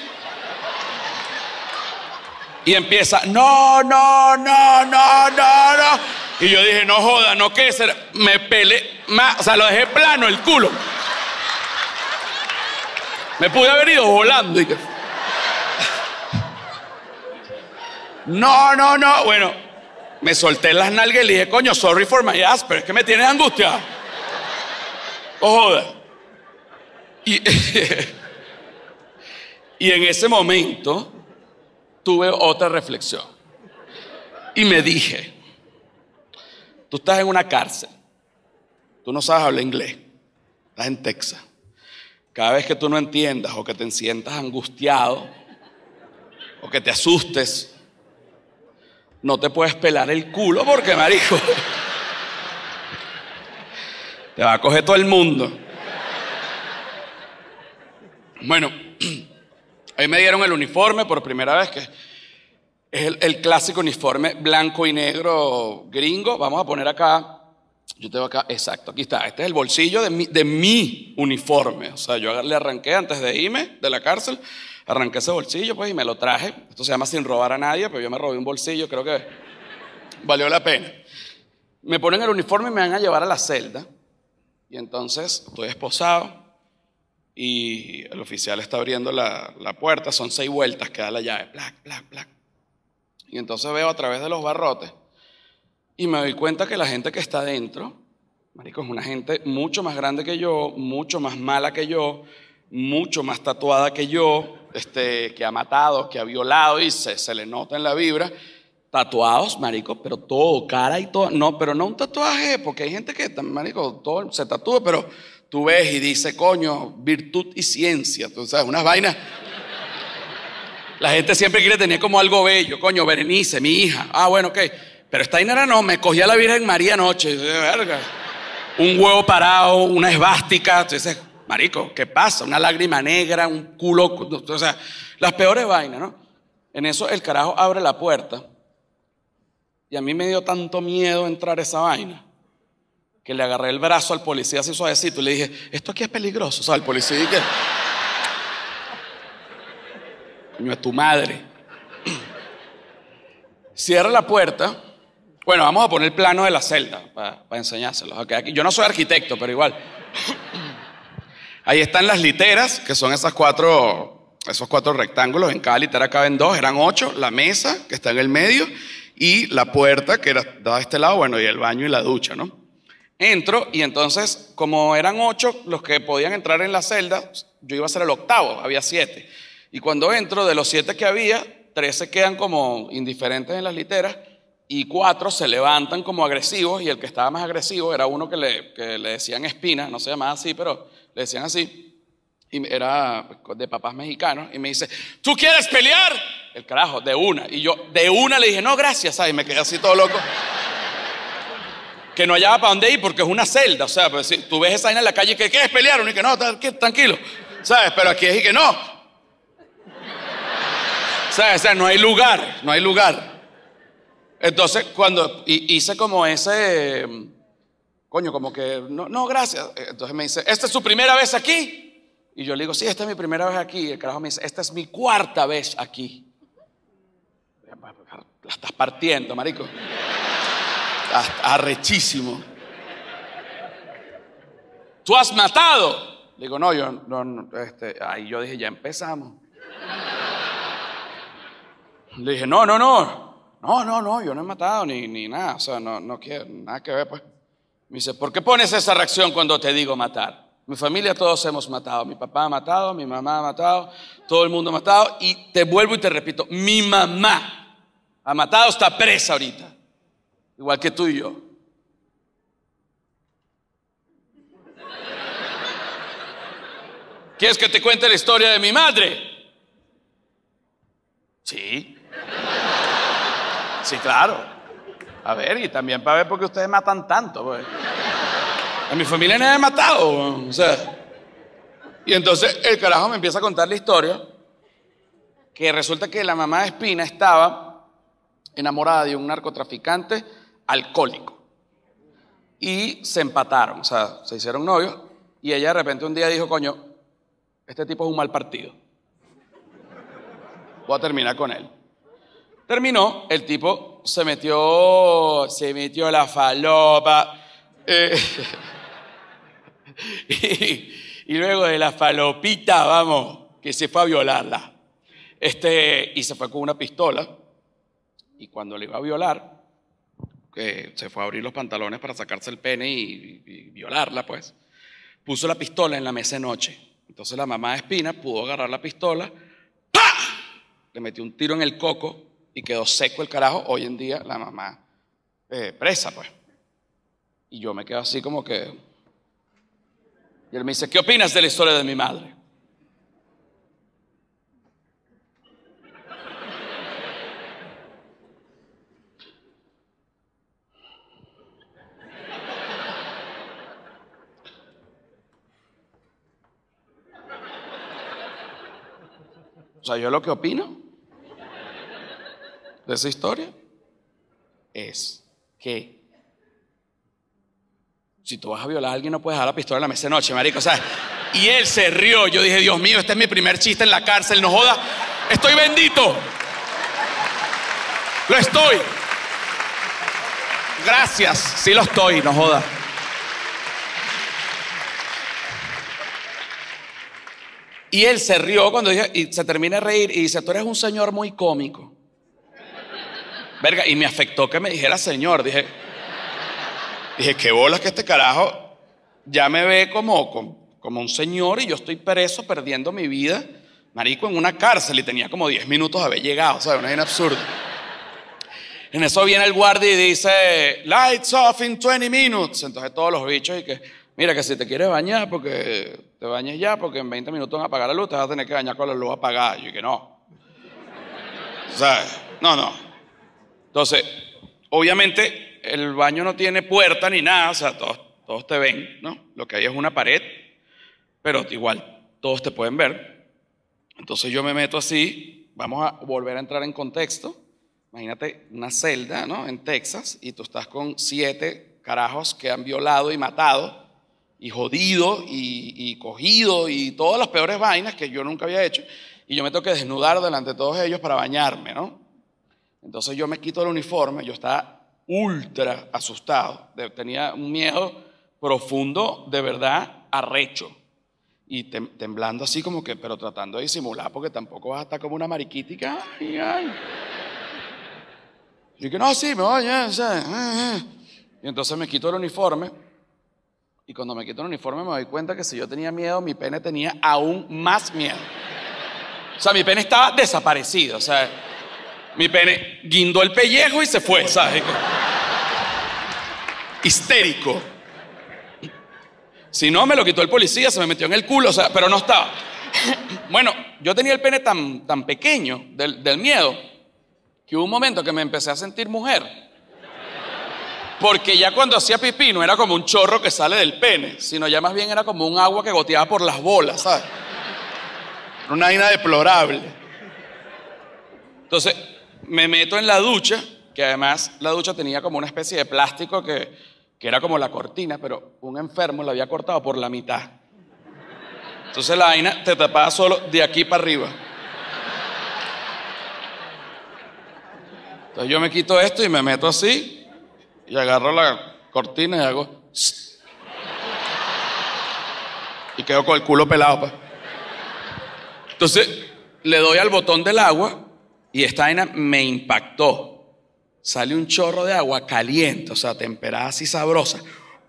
Y empieza, no, no, no, no, no, no. Y yo dije, no joda, no qué será. Me pelé más, o sea, lo dejé plano el culo. Me pude haber ido volando. Y... No, no, no. Bueno, me solté las nalgas y le dije, coño, sorry for my ass, pero es que me tienes angustiado. No joda. Y, y en ese momento... tuve otra reflexión y me dije, tú estás en una cárcel, tú no sabes hablar inglés, estás en Texas, cada vez que tú no entiendas o que te sientas angustiado o que te asustes, no te puedes pelar el culo porque, marico, te va a coger todo el mundo. Bueno, ahí me dieron el uniforme por primera vez, que es el, el clásico uniforme blanco y negro gringo. Vamos a poner acá, yo tengo acá, exacto, aquí está. Este es el bolsillo de mi, de mi uniforme. O sea, yo le arranqué antes de irme de la cárcel, arranqué ese bolsillo pues y me lo traje. Esto se llama Sin Robar a Nadie, pero yo me robé un bolsillo, creo que valió la pena. Me ponen el uniforme y me van a llevar a la celda. Y entonces estoy esposado. Y el oficial está abriendo la, la puerta, son seis vueltas que da la llave, plac, plac, plac. Y entonces veo a través de los barrotes y me doy cuenta que la gente que está adentro, marico, es una gente mucho más grande que yo, mucho más mala que yo, mucho más tatuada que yo, este, que ha matado, que ha violado y se, se le nota en la vibra. Tatuados, marico, pero todo, cara y todo. No, pero no un tatuaje, porque hay gente que, marico, todo se tatúa, pero tú ves y dice, coño, virtud y ciencia, tú sabes, unas vainas. La gente siempre quiere tener como algo bello, coño, Berenice, mi hija. Ah, bueno, ok. Pero esta vaina no, me cogí a la Virgen María anoche. Verga. Un huevo parado, una esvástica. Tú dices, marico, ¿qué pasa? Una lágrima negra, un culo. O sea, las peores vainas, ¿no? En eso el carajo abre la puerta. Y a mí me dio tanto miedo entrar a esa vaina que le agarré el brazo al policía así suavecito y le dije, esto aquí es peligroso. O sea, el policía dije, coño, es tu madre. Cierra la puerta. Bueno, vamos a poner el plano de la celda para, para enseñárselos. Okay, aquí, yo no soy arquitecto, pero igual. Ahí están las literas, que son esas cuatro, esos cuatro rectángulos. En cada litera caben dos, eran ocho. La mesa, que está en el medio. Y la puerta que era de este lado, bueno, y el baño y la ducha, ¿no? Entro y entonces, como eran ocho los que podían entrar en la celda, yo iba a ser el octavo, había siete. Y cuando entro, de los siete que había, tres se quedan como indiferentes en las literas y cuatro se levantan como agresivos y el que estaba más agresivo era uno que le, que le decían Espina, no se llamaba así, pero le decían así. Y era de papás mexicanos, y me dice, ¿tú quieres pelear? El carajo, de una. Y yo, de una le dije, no, gracias, ¿sabes? Y me quedé así todo loco. que no hallaba para dónde ir porque es una celda. O sea, pues, si tú ves esa vaina en la calle que, ¿qué es? ¿Pelearon? Y que no, tranquilo. ¿Sabes? Pero aquí es y que no. ¿Sabes? O sea, no hay lugar, no hay lugar. Entonces, cuando hice como ese, coño, como que, no, no, gracias. Entonces me dice, ¿esta es su primera vez aquí? Y yo le digo, sí, esta es mi primera vez aquí. Y el carajo me dice, esta es mi cuarta vez aquí. La estás partiendo, marico. Arrechísimo. ¿Tú has matado? Le digo, no, yo no, no este, ahí yo dije, ya empezamos. Le dije, no, no, no. No, no, no, yo no he matado ni, ni nada. O sea, no, no quiero nada que ver, pues. Me dice, ¿por qué pones esa reacción cuando te digo matar? Mi familia todos hemos matado. Mi papá ha matado, mi mamá ha matado, todo el mundo ha matado. Y te vuelvo y te repito, mi mamá ha matado, está presa ahorita. Igual que tú y yo. ¿Quieres que te cuente la historia de mi madre? Sí. Sí, claro. A ver, y también para ver por qué ustedes matan tanto, pues. A mi familia nadie ha matado, o sea. Y entonces el carajo me empieza a contar la historia, que resulta que la mamá de Espina estaba enamorada de un narcotraficante alcohólico. Y se empataron, o sea, se hicieron novios, y ella de repente un día dijo, coño, este tipo es un mal partido. Voy a terminar con él. Terminó, el tipo se metió, se metió la falopa. Eh, y, y luego de la falopita, vamos, que se fue a violarla. Este, y se fue con una pistola. Y cuando le iba a violar, eh, se fue a abrir los pantalones para sacarse el pene y, y violarla, pues. Puso la pistola en la mesa de noche. Entonces la mamá de Espina pudo agarrar la pistola. Le metió un tiro en el coco y quedó seco el carajo. Hoy en día la mamá eh, presa, pues. Y yo me quedo así como que... Y él me dice, ¿qué opinas de la historia de mi madre? O sea, yo lo que opino de esa historia es que si tú vas a violar a alguien no puedes dejar la pistola en la mesa de noche, marico, ¿sabes? Y él se rió. Yo dije, Dios mío, este es mi primer chiste en la cárcel, no jodas. Estoy bendito. Lo estoy. Gracias, sí lo estoy, no jodas. Y él se rió cuando dije, y se termina de reír y dice, tú eres un señor muy cómico. Verga, y me afectó que me dijera señor. Dije, dije, qué bolas que este carajo ya me ve como, como, como un señor y yo estoy preso perdiendo mi vida, marico, en una cárcel y tenía como diez minutos de haber llegado, ¿sabes? Una vaina absurda. En eso viene el guardia y dice, lights off in twenty minutes. Entonces todos los bichos y que, mira, que si te quieres bañar, porque te bañes ya, porque en veinte minutos van a apagar la luz, te vas a tener que bañar con la luz apagada. Yo dije, no. O sea, no, no. Entonces, obviamente, el baño no tiene puerta ni nada, o sea, todos, todos te ven, ¿no? Lo que hay es una pared, pero igual, todos te pueden ver. Entonces yo me meto así, vamos a volver a entrar en contexto. Imagínate una celda, ¿no? En Texas, y tú estás con siete carajos que han violado y matado, y jodido, y, y cogido, y todas las peores vainas que yo nunca había hecho, y yo me tengo que desnudar delante de todos ellos para bañarme, ¿no? Entonces yo me quito el uniforme, yo estaba ultra asustado, tenía un miedo profundo, de verdad, arrecho, y tem temblando así como que, pero tratando de disimular, porque tampoco vas a estar como una mariquítica. Ay, ay. Y que no, sí, me voy, ya, ya. Y entonces me quito el uniforme, y cuando me quito el uniforme me doy cuenta que si yo tenía miedo, mi pene tenía aún más miedo. O sea, mi pene estaba desaparecido, o sea... Mi pene guindó el pellejo y se fue, ¿sabes? Histérico. Si no, me lo quitó el policía, se me metió en el culo, o sea, pero no estaba. Bueno, yo tenía el pene tan, tan pequeño del, del miedo que hubo un momento que me empecé a sentir mujer. Porque ya cuando hacía pipí no era como un chorro que sale del pene, sino ya más bien era como un agua que goteaba por las bolas, ¿sabes? Era una vaina deplorable. Entonces me meto en la ducha, que además la ducha tenía como una especie de plástico que, que era como la cortina, pero un enfermo la había cortado por la mitad. Entonces la vaina te tapaba solo de aquí para arriba. Entonces yo me quito esto y me meto así y agarro la cortina y hago y quedo con el culo pelado, pa. Entonces le doy al botón del agua y esta vaina me impactó. Sale un chorro de agua caliente, o sea, temperada así sabrosa.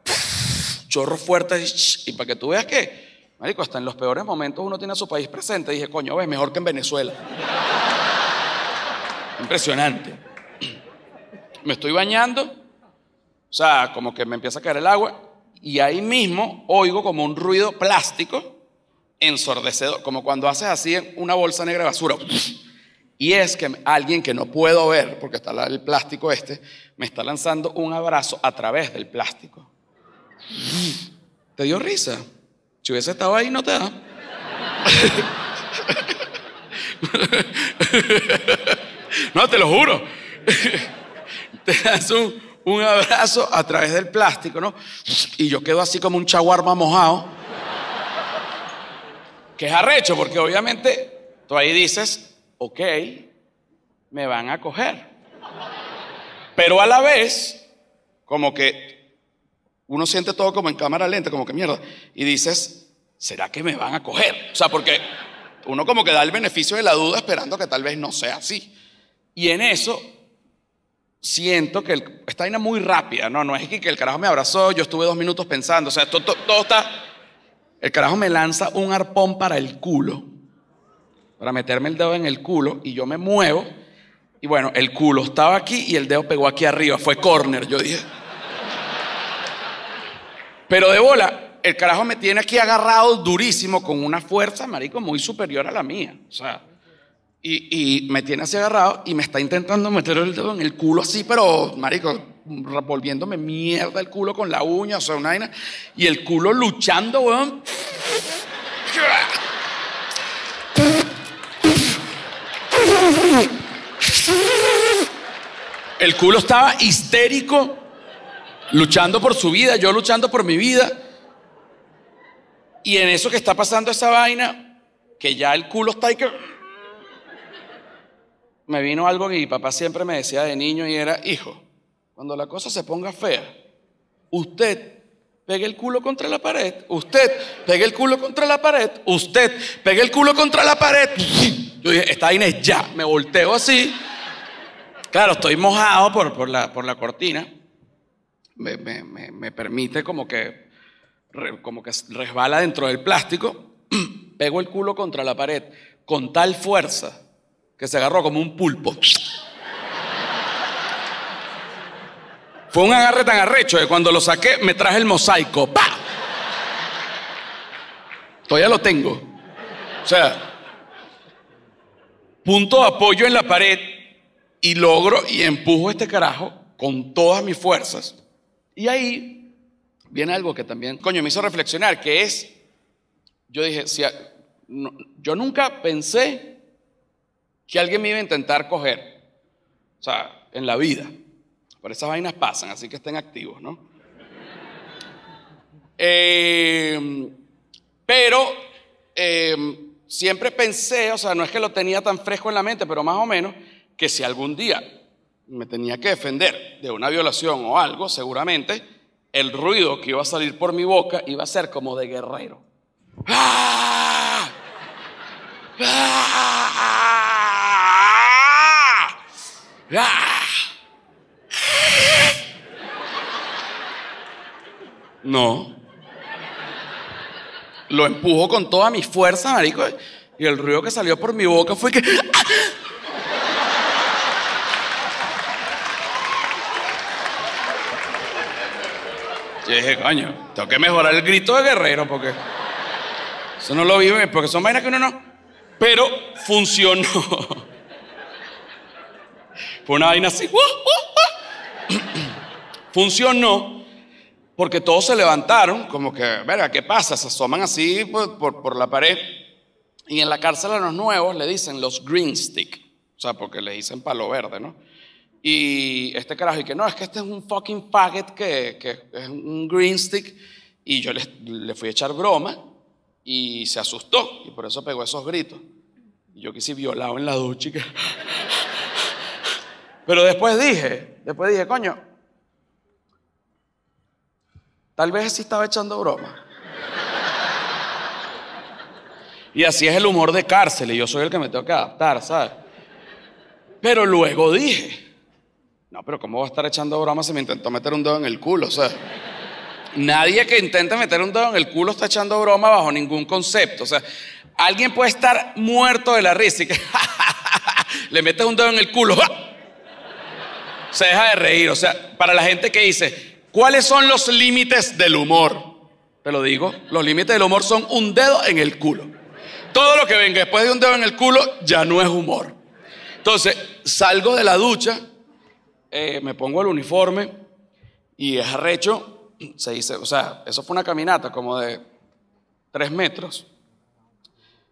Pff, chorro fuerte. Y para que tú veas que, marico, hasta en los peores momentos uno tiene a su país presente. Y dije, coño, ves, mejor que en Venezuela. Impresionante. Me estoy bañando, o sea, como que me empieza a caer el agua. Y ahí mismo oigo como un ruido plástico ensordecedor, como cuando haces así en una bolsa negra de basura. Y es que alguien que no puedo ver, porque está el plástico este, me está lanzando un abrazo a través del plástico. ¿Te dio risa? Si hubiese estado ahí, no te da. No, te lo juro. Te das un, un abrazo a través del plástico, ¿no? Y yo quedo así como un chaguarma mojado. Que es arrecho, porque obviamente tú ahí dices... ok, me van a coger. Pero a la vez, como que uno siente todo como en cámara lenta, como que mierda. Y dices, ¿será que me van a coger? O sea, porque uno como que da el beneficio de la duda esperando que tal vez no sea así. Y en eso, siento que el, esta vaina muy rápida, no, no es que el carajo me abrazó, yo estuve dos minutos pensando, o sea, todo, todo, todo está... El carajo me lanza un arpón para el culo, para meterme el dedo en el culo, y yo me muevo y bueno, el culo estaba aquí y el dedo pegó aquí arriba, fue córner, yo dije. Pero de bola, el carajo me tiene aquí agarrado durísimo con una fuerza, marico, muy superior a la mía, o sea, y, y me tiene así agarrado y me está intentando meter el dedo en el culo así, pero marico, volviéndome mierda el culo con la uña, o sea, una vaina, y el culo luchando, weón. El culo estaba histérico, luchando por su vida, yo luchando por mi vida. Y en eso que está pasando esa vaina, que ya el culo está ahí que... me vino algo que mi papá siempre me decía de niño y era, hijo, cuando la cosa se ponga fea, usted... pegue el culo contra la pared, usted, pegue el culo contra la pared, usted, pegue el culo contra la pared. Yo dije, esta vaina es ya. Me volteo así. Claro, estoy mojado por, por, la, por la cortina. Me, me, me, me permite como que, como que resbala dentro del plástico. Pego el culo contra la pared con tal fuerza que se agarró como un pulpo. Fue un agarre tan arrecho que cuando lo saqué me traje el mosaico. ¡Pah! Todavía lo tengo. O sea, punto de apoyo en la pared y logro y empujo a este carajo con todas mis fuerzas. Y ahí viene algo que también, coño, me hizo reflexionar, que es, yo dije, si a, no, yo nunca pensé que alguien me iba a intentar coger. O sea, en la vida. Pero esas vainas pasan, así que estén activos, ¿no? Eh, pero eh, siempre pensé, o sea, no es que lo tenía tan fresco en la mente, pero más o menos, que si algún día me tenía que defender de una violación o algo, seguramente el ruido que iba a salir por mi boca iba a ser como de guerrero. ¡Ah! ¡Ah! ¡Ah! No. Lo empujo con toda mi fuerza, marico, y el ruido que salió por mi boca fue que... ¡ah! Yo dije, coño, tengo que mejorar el grito de guerrero porque... eso no lo vi bien, porque son vainas que uno no... Pero funcionó. Fue una vaina así... ¡Uh, uh! Funcionó porque todos se levantaron, como que, verga, ¿qué pasa? Se asoman así por, por, por la pared. Y en la cárcel a los nuevos le dicen los green stick. O sea, porque le dicen palo verde, ¿no? Y este carajo, y que no, es que este es un fucking faggot que, que es un green stick. Y yo le, le fui a echar broma y se asustó. Y por eso pegó esos gritos. Y yo quise violado en la ducha. Pero después dije, después dije, coño, tal vez sí estaba echando broma. Y así es el humor de cárcel, y yo soy el que me tengo que adaptar, ¿sabes? Pero luego dije, no, pero ¿cómo va a estar echando broma si me intentó meter un dedo en el culo? O sea, nadie que intente meter un dedo en el culo está echando broma bajo ningún concepto. O sea, alguien puede estar muerto de la risa y que le metes un dedo en el culo, se deja de reír. O sea, para la gente que dice, ¿cuáles son los límites del humor? Te lo digo, los límites del humor son un dedo en el culo. Todo lo que venga después de un dedo en el culo ya no es humor. Entonces, salgo de la ducha, eh, me pongo el uniforme y es arrecho. Se dice, o sea, eso fue una caminata como de tres metros.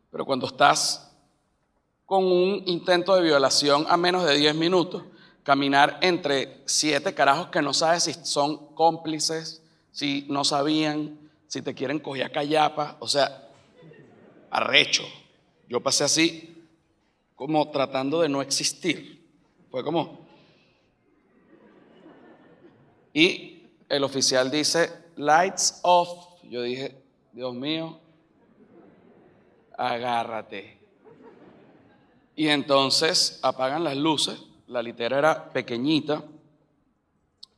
Pero cuando estás con un intento de violación a menos de diez minutos, caminar entre siete carajos que no sabes si son cómplices, si no sabían, si te quieren coger a callapa, o sea, arrecho. Yo pasé así como tratando de no existir. Fue como... Y el oficial dice, lights off. Yo dije, Dios mío, agárrate. Y entonces apagan las luces. La litera era pequeñita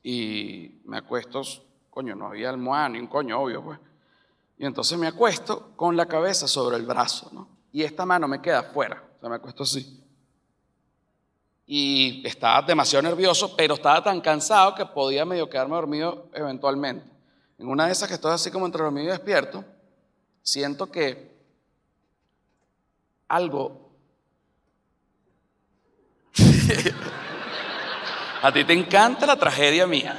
y me acuesto, coño, no había almohada ni un coño, obvio, pues. Y entonces me acuesto con la cabeza sobre el brazo, ¿no? Y esta mano me queda afuera, o sea, me acuesto así. Y estaba demasiado nervioso, pero estaba tan cansado que podía medio quedarme dormido eventualmente. En una de esas que estoy así como entre dormido y despierto, siento que algo... A ti te encanta la tragedia mía.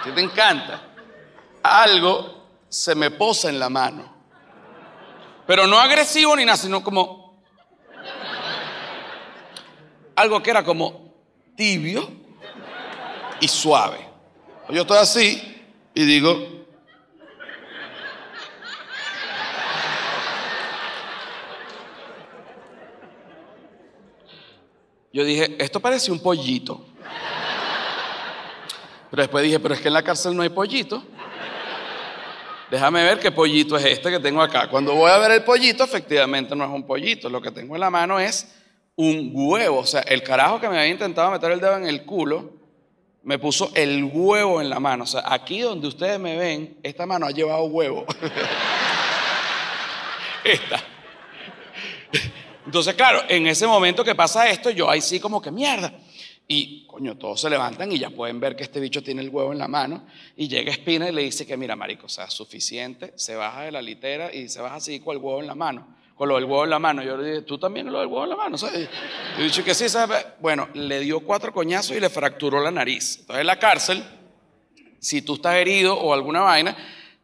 A ti te encanta. Algo se me posa en la mano. Pero no agresivo ni nada, sino como... Algo que era como tibio y suave. Yo estoy así y digo... Yo dije, esto parece un pollito. Pero después dije, pero es que en la cárcel no hay pollito. Déjame ver qué pollito es este que tengo acá. Cuando voy a ver el pollito, efectivamente no es un pollito. Lo que tengo en la mano es un huevo. O sea, el carajo que me había intentado meter el dedo en el culo, me puso el huevo en la mano. O sea, aquí donde ustedes me ven, esta mano ha llevado huevo. Esta. Entonces, claro, en ese momento que pasa esto, yo ahí sí como que mierda. Y, coño, todos se levantan y ya pueden ver que este bicho tiene el huevo en la mano. Y llega Espina y le dice que, mira, marico, o sea, suficiente. Se baja de la litera y se baja así con el huevo en la mano. Con lo del huevo en la mano. Yo le dije, ¿tú también lo del huevo en la mano? ¿Sabes? Yo dije que sí, ¿sabes? Bueno, le dio cuatro coñazos y le fracturó la nariz. Entonces, en la cárcel, si tú estás herido o alguna vaina,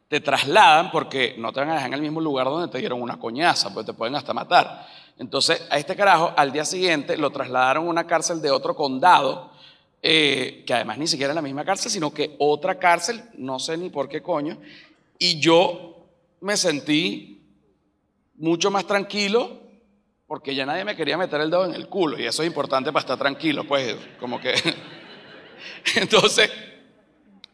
te trasladan porque no te van a dejar en el mismo lugar donde te dieron una coñaza, pues te pueden hasta matar. Entonces, a este carajo, al día siguiente, lo trasladaron a una cárcel de otro condado, eh, que además ni siquiera era la misma cárcel, sino que otra cárcel, no sé ni por qué coño, y yo me sentí mucho más tranquilo porque ya nadie me quería meter el dedo en el culo, y eso es importante para estar tranquilo, pues, como que... Entonces,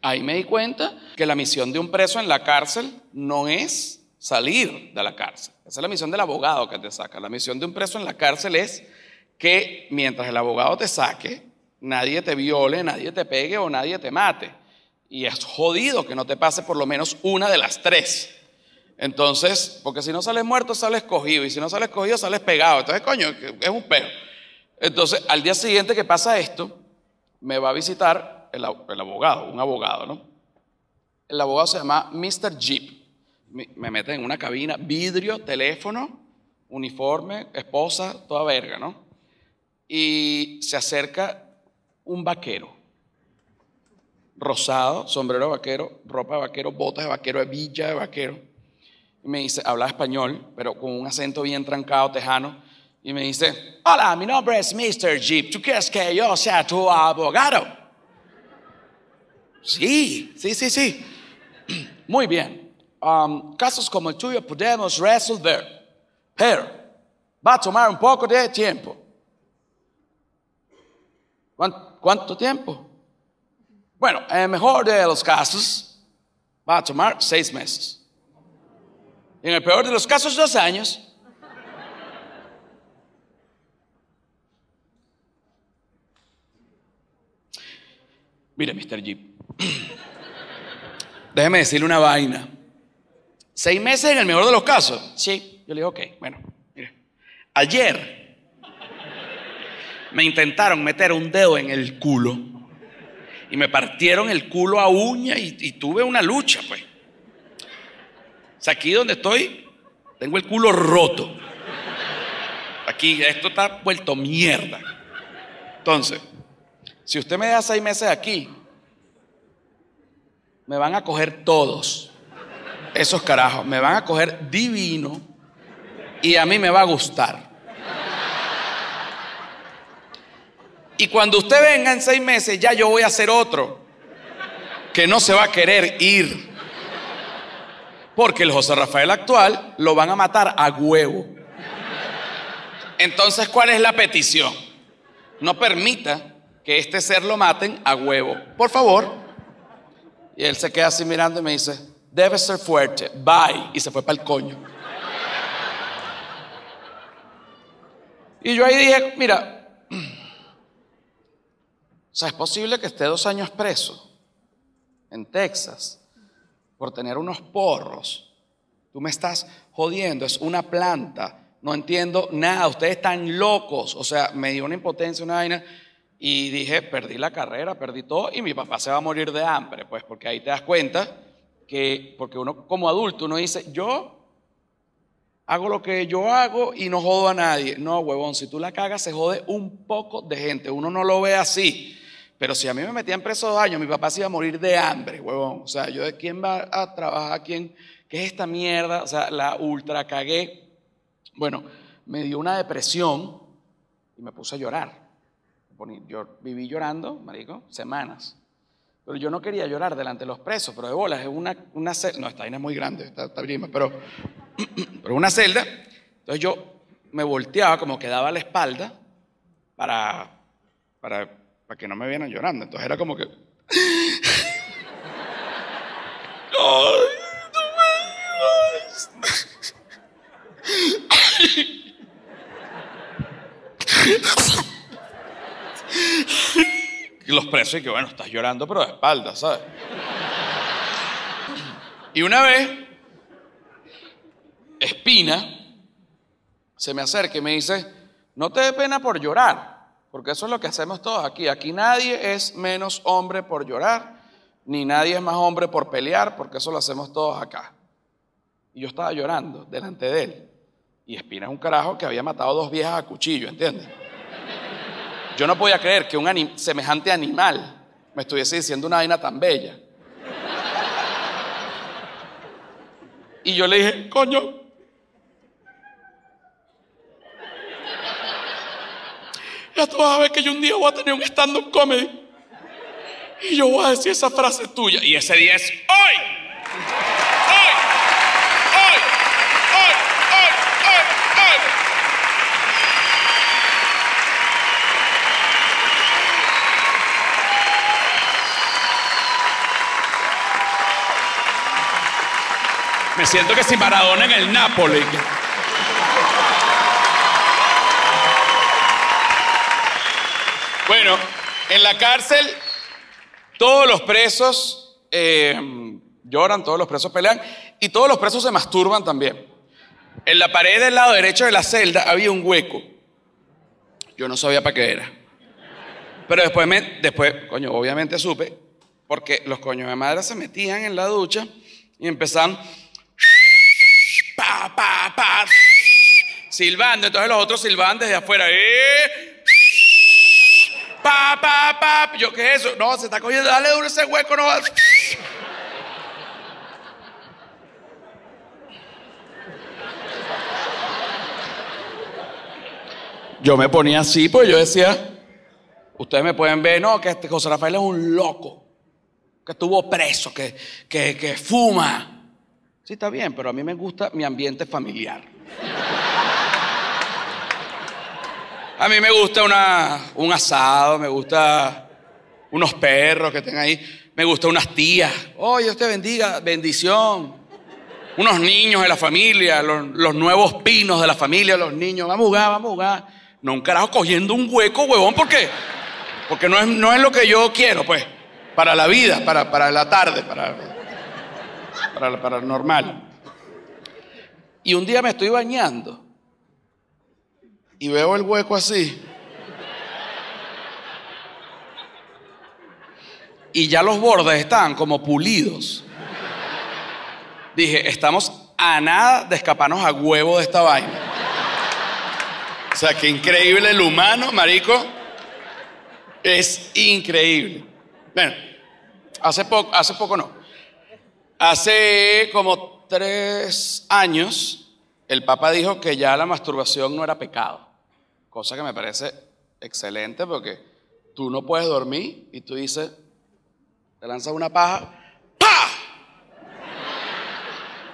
ahí me di cuenta que la misión de un preso en la cárcel no es... salir de la cárcel. Esa es la misión del abogado que te saca. La misión de un preso en la cárcel es que mientras el abogado te saque, nadie te viole, nadie te pegue o nadie te mate. Y es jodido que no te pase por lo menos una de las tres. Entonces, porque si no sales muerto, sales cogido. Y si no sales cogido, sales pegado. Entonces, coño, es un peo. Entonces, al día siguiente que pasa esto, me va a visitar el, el abogado, un abogado, ¿no? El abogado se llama mister Jeep. Me meten en una cabina, vidrio, teléfono, uniforme, esposa, toda verga, ¿no? Y se acerca un vaquero. rosado, sombrero de vaquero, ropa de vaquero, botas de vaquero, hebilla de vaquero. Y me dice, hablaba español, pero con un acento bien trancado, tejano. Y me dice, hola, mi nombre es mister Jeep. ¿Tú quieres que yo sea tu abogado? Sí, sí, sí, sí. Muy bien. Um, casos como el tuyo podemos resolver, pero va a tomar un poco de tiempo. ¿Cuánto, cuánto tiempo? Bueno, en el mejor de los casos va a tomar seis meses. En el peor de los casos, dos años. Mire, mister Jeep, déjeme decirle una vaina. Seis meses en el mejor de los casos. Sí, yo le digo, ok, bueno, mire. Ayer me intentaron meter un dedo en el culo y me partieron el culo a uña y, y tuve una lucha, pues. O sea, aquí donde estoy, tengo el culo roto. Aquí, esto está vuelto mierda. Entonces, si usted me da seis meses aquí, me van a coger todos esos carajos, me van a coger divino y a mí me va a gustar. Y cuando usted venga en seis meses, ya yo voy a hacer otro que no se va a querer ir. Porque el José Rafael actual lo van a matar a huevo. Entonces, ¿cuál es la petición? No permita que este ser lo maten a huevo, por favor. Y él se queda así mirando y me dice, debe ser fuerte, bye. Y se fue para el coño. Y yo ahí dije, mira, o sea, es posible que esté dos años preso en Texas por tener unos porros. Tú me estás jodiendo, es una planta, no entiendo nada, ustedes están locos. O sea, me dio una impotencia, una vaina. Y dije, perdí la carrera, perdí todo y mi papá se va a morir de hambre, pues, porque ahí te das cuenta que, porque uno como adulto, uno dice, yo hago lo que yo hago y no jodo a nadie. No, huevón, si tú la cagas se jode un poco de gente, uno no lo ve así. Pero si a mí me metían preso dos años, mi papá se iba a morir de hambre, huevón. O sea, yo de quién va a trabajar, quién, qué es esta mierda, o sea, la ultra cagué. Bueno, me dio una depresión y me puse a llorar. Yo viví llorando, marico, semanas. Pero yo no quería llorar delante de los presos, pero de bolas, es una, una celda. No, esta vaina es muy grande, esta, esta brima, pero es una celda. Entonces yo me volteaba, como que daba la espalda para, para, para que no me vieran llorando. Entonces era como que... Y los presos y que bueno, estás llorando pero de espaldas, ¿sabes? Y una vez Espina se me acerca y me dice, no te dé pena por llorar, porque eso es lo que hacemos todos aquí. Aquí nadie es menos hombre por llorar, ni nadie es más hombre por pelear, porque eso lo hacemos todos acá. Y yo estaba llorando delante de él. Y Espina es un carajo que había matado dos viejas a cuchillo, ¿entiendes? Yo no podía creer que un anim- semejante animal me estuviese diciendo una vaina tan bella. Y yo le dije, coño, ya tú vas a ver que yo un día voy a tener un stand-up comedy y yo voy a decir esa frase tuya. Y ese día es hoy. Me siento que si Maradona en el Napoli. Bueno, en la cárcel todos los presos eh, lloran, todos los presos pelean y todos los presos se masturban también. En la pared del lado derecho de la celda había un hueco. Yo no sabía para qué era. Pero después, me, después coño, obviamente supe, porque los coños de madre se metían en la ducha y empezaban... Pa, pa, pa, silbando. Entonces los otros silbaban desde afuera, eh, pa, pa, pa. Yo, ¿qué es eso? No, se está cogiendo, dale duro ese hueco, no va. Yo me ponía así, pues yo decía, ustedes me pueden ver, no, que este José Rafael es un loco, que estuvo preso, que, que, que fuma. Sí, está bien, pero a mí me gusta mi ambiente familiar. A mí me gusta una, un asado, me gusta unos perros que estén ahí, me gusta unas tías. Oh, Dios te bendiga, bendición. Unos niños de la familia, los, los nuevos pinos de la familia, los niños, vamos a jugar, vamos a jugar. No un carajo cogiendo un hueco, huevón, ¿por qué? Porque no es, no es lo que yo quiero, pues, para la vida, para, para la tarde, para, para, para lo normal. Y un día me estoy bañando. Y veo el hueco así. Y ya los bordes están como pulidos. Dije, estamos a nada de escaparnos a huevo de esta vaina. O sea, qué increíble el humano, marico. Es increíble. Bueno, hace poco, hace poco no. Hace como tres años... el Papa dijo que ya la masturbación no era pecado, cosa que me parece excelente porque tú no puedes dormir y tú dices, te lanzas una paja, ¡pah!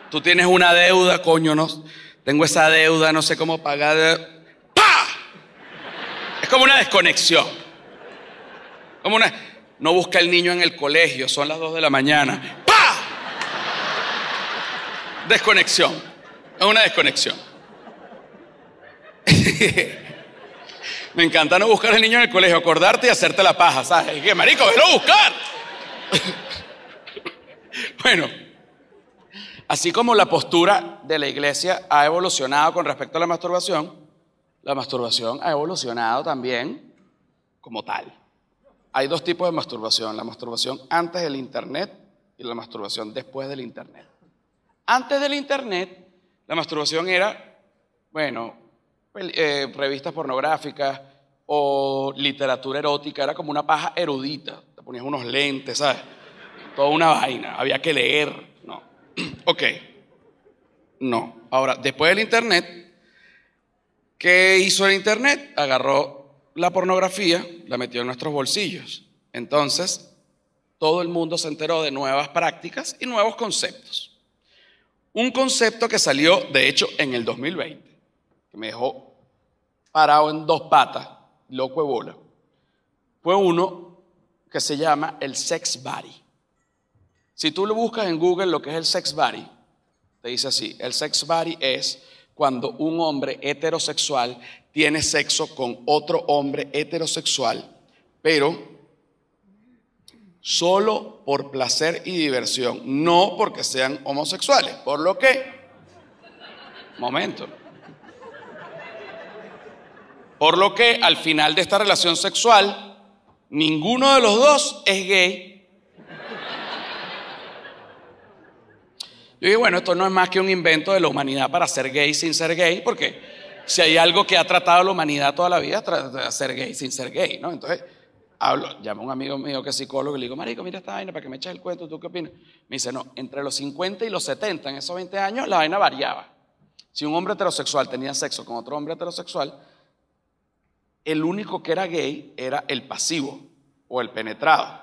Tú tienes una deuda, coño, no, tengo esa deuda, no sé cómo pagar, ¡pah! Es como una desconexión, como una, no busca el niño en el colegio, son las dos de la mañana, ¡pah! Desconexión. Es una desconexión. Me encanta no buscar al niño en el colegio, acordarte y hacerte la paja, ¿sabes? ¡Qué marico, velo a buscar! Bueno, así como la postura de la iglesia ha evolucionado con respecto a la masturbación, la masturbación ha evolucionado también como tal. Hay dos tipos de masturbación, la masturbación antes del internet y la masturbación después del internet. Antes del internet, la masturbación era, bueno, eh, revistas pornográficas o literatura erótica, era como una paja erudita. Te ponías unos lentes, ¿sabes? Toda una vaina, había que leer, ¿no? Ok, no. Ahora, después del internet, ¿qué hizo el internet? Agarró la pornografía, la metió en nuestros bolsillos. Entonces, todo el mundo se enteró de nuevas prácticas y nuevos conceptos. Un concepto que salió, de hecho, en el dos mil veinte, que me dejó parado en dos patas, loco de bola, fue uno que se llama el sex body. Si tú lo buscas en Google, lo que es el sex body, te dice así, el sex body es cuando un hombre heterosexual tiene sexo con otro hombre heterosexual, pero solo por placer y diversión, no porque sean homosexuales, por lo que, momento, por lo que al final de esta relación sexual, ninguno de los dos es gay. Yo dije, bueno, esto no es más que un invento de la humanidad para ser gay sin ser gay, porque si hay algo que ha tratado la humanidad toda la vida, es ser gay sin ser gay, ¿no? Entonces... hablo, llamo a un amigo mío que es psicólogo y le digo, marico, mira esta vaina para que me eches el cuento, ¿tú qué opinas? Me dice, no, entre los cincuenta y los setenta, en esos veinte años, la vaina variaba. Si un hombre heterosexual tenía sexo con otro hombre heterosexual, el único que era gay era el pasivo o el penetrado.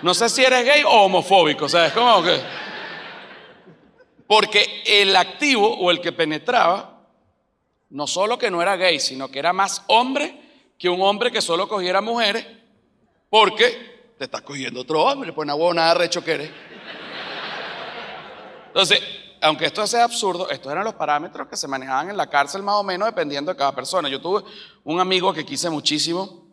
No sé si eres gay o homofóbico, ¿sabes? ¿Cómo que? Porque el activo o el que penetraba, no solo que no era gay, sino que era más hombre que un hombre que solo cogiera mujeres, porque te estás cogiendo otro hombre, pues una huevonada recho que eres. Entonces, aunque esto sea absurdo, estos eran los parámetros que se manejaban en la cárcel más o menos dependiendo de cada persona. Yo tuve un amigo que quise muchísimo,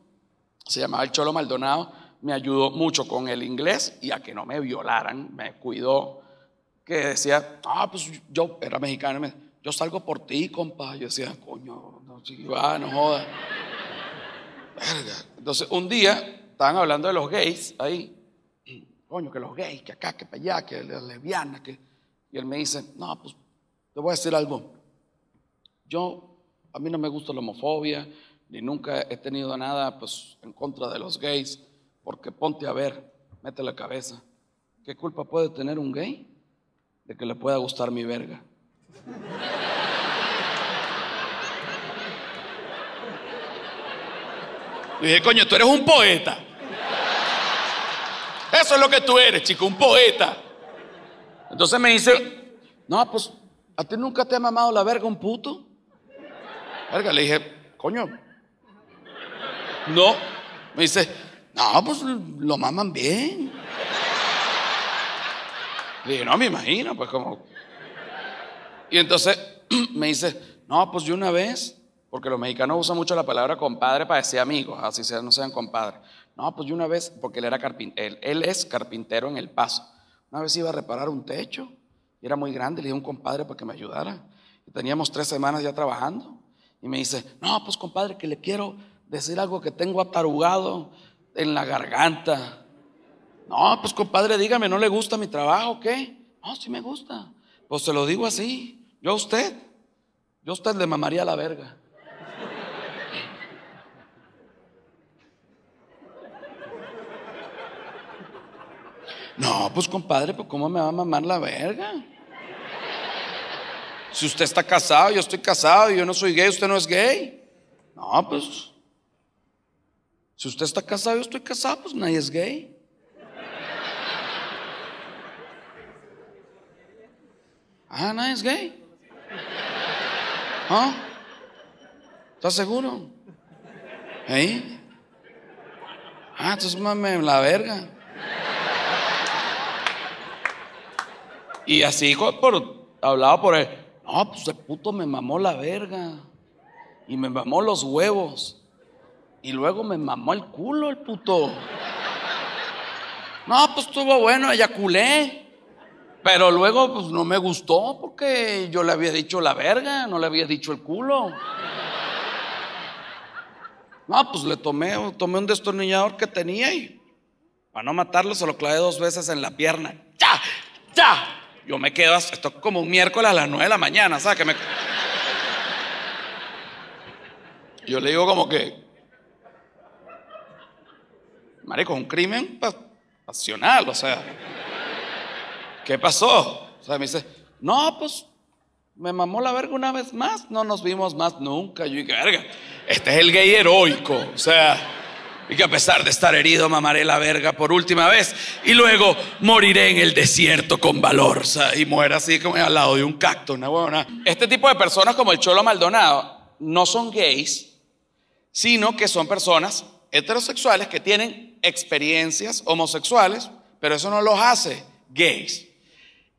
se llamaba el Cholo Maldonado, me ayudó mucho con el inglés y a que no me violaran, me cuidó, que decía, ah, pues yo era mexicano, me yo salgo por ti, compa. Yo decía, coño, no, si va, no jodas. Entonces, un día, estaban hablando de los gays ahí. Coño, que los gays, que acá, que para allá, que las lesbianas, que... y él me dice, no, pues, te voy a decir algo. Yo A mí no me gusta la homofobia, ni nunca he tenido nada pues, en contra de los gays, porque ponte a ver, mete la cabeza. ¿Qué culpa puede tener un gay de que le pueda gustar mi verga? Y dije, coño, tú eres un poeta. Eso es lo que tú eres, chico, un poeta. Entonces me dice, no, pues, ¿a ti nunca te ha mamado la verga un puto? Verga, le dije, coño. No. Me dice, no, pues, lo maman bien. Le dije, no, me imagino, pues, como. Y entonces me dice, no, pues, yo una vez, porque los mexicanos usan mucho la palabra compadre para decir amigos, así sean, no sean compadres. No, pues yo una vez, porque él, era él, él es carpintero en El Paso, una vez iba a reparar un techo, y era muy grande, le dije a un compadre para que me ayudara, y teníamos tres semanas ya trabajando, y me dice, no, pues compadre, que le quiero decir algo que tengo atarugado en la garganta. No, pues compadre, dígame, ¿no le gusta mi trabajo o qué? No, sí me gusta. Pues se lo digo así, yo a usted, yo a usted le mamaría la verga. No, pues compadre, pues ¿cómo me va a mamar la verga? Si usted está casado, yo estoy casado, yo no soy gay, usted no es gay. No, pues. Si usted está casado, yo estoy casado, pues nadie es gay. Ah, nadie es gay. ¿Ah? ¿Estás seguro? ¿Eh? Ah, entonces mame la verga. Y así, por, hablaba por él. No, pues el puto me mamó la verga. Y me mamó los huevos. Y luego me mamó el culo el puto. No, pues estuvo bueno, eyaculé. Pero luego, pues no me gustó porque yo le había dicho la verga, no le había dicho el culo. No, pues le tomé, tomé un destornillador que tenía y para no matarlo se lo clavé dos veces en la pierna. ¡Ya! ¡Ya! Yo me quedo, esto como un miércoles a las nueve de la mañana, ¿sabes? Que me... Yo le digo como que, marico, es un crimen pasional, o sea, ¿qué pasó? O sea, me dice, no, pues, me mamó la verga una vez más, no nos vimos más nunca. Yo dije, verga, este es el gay heroico, o sea... Y que a pesar de estar herido, mamaré la verga por última vez y luego moriré en el desierto con valor. O sea, y muera así como al lado de un cacto, una huevona. Este tipo de personas como el Cholo Maldonado no son gays, sino que son personas heterosexuales que tienen experiencias homosexuales, pero eso no los hace gays.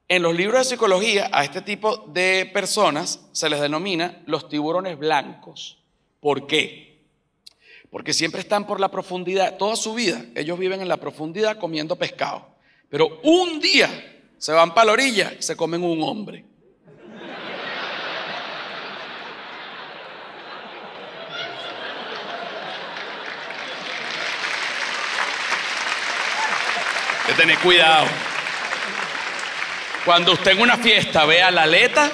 En los libros de psicología a este tipo de personas se les denomina los tiburones blancos. ¿Por qué? Porque siempre están por la profundidad, toda su vida, ellos viven en la profundidad comiendo pescado. Pero un día se van para la orilla y se comen un hombre. Hay que tener cuidado. Cuando usted en una fiesta vea la aleta,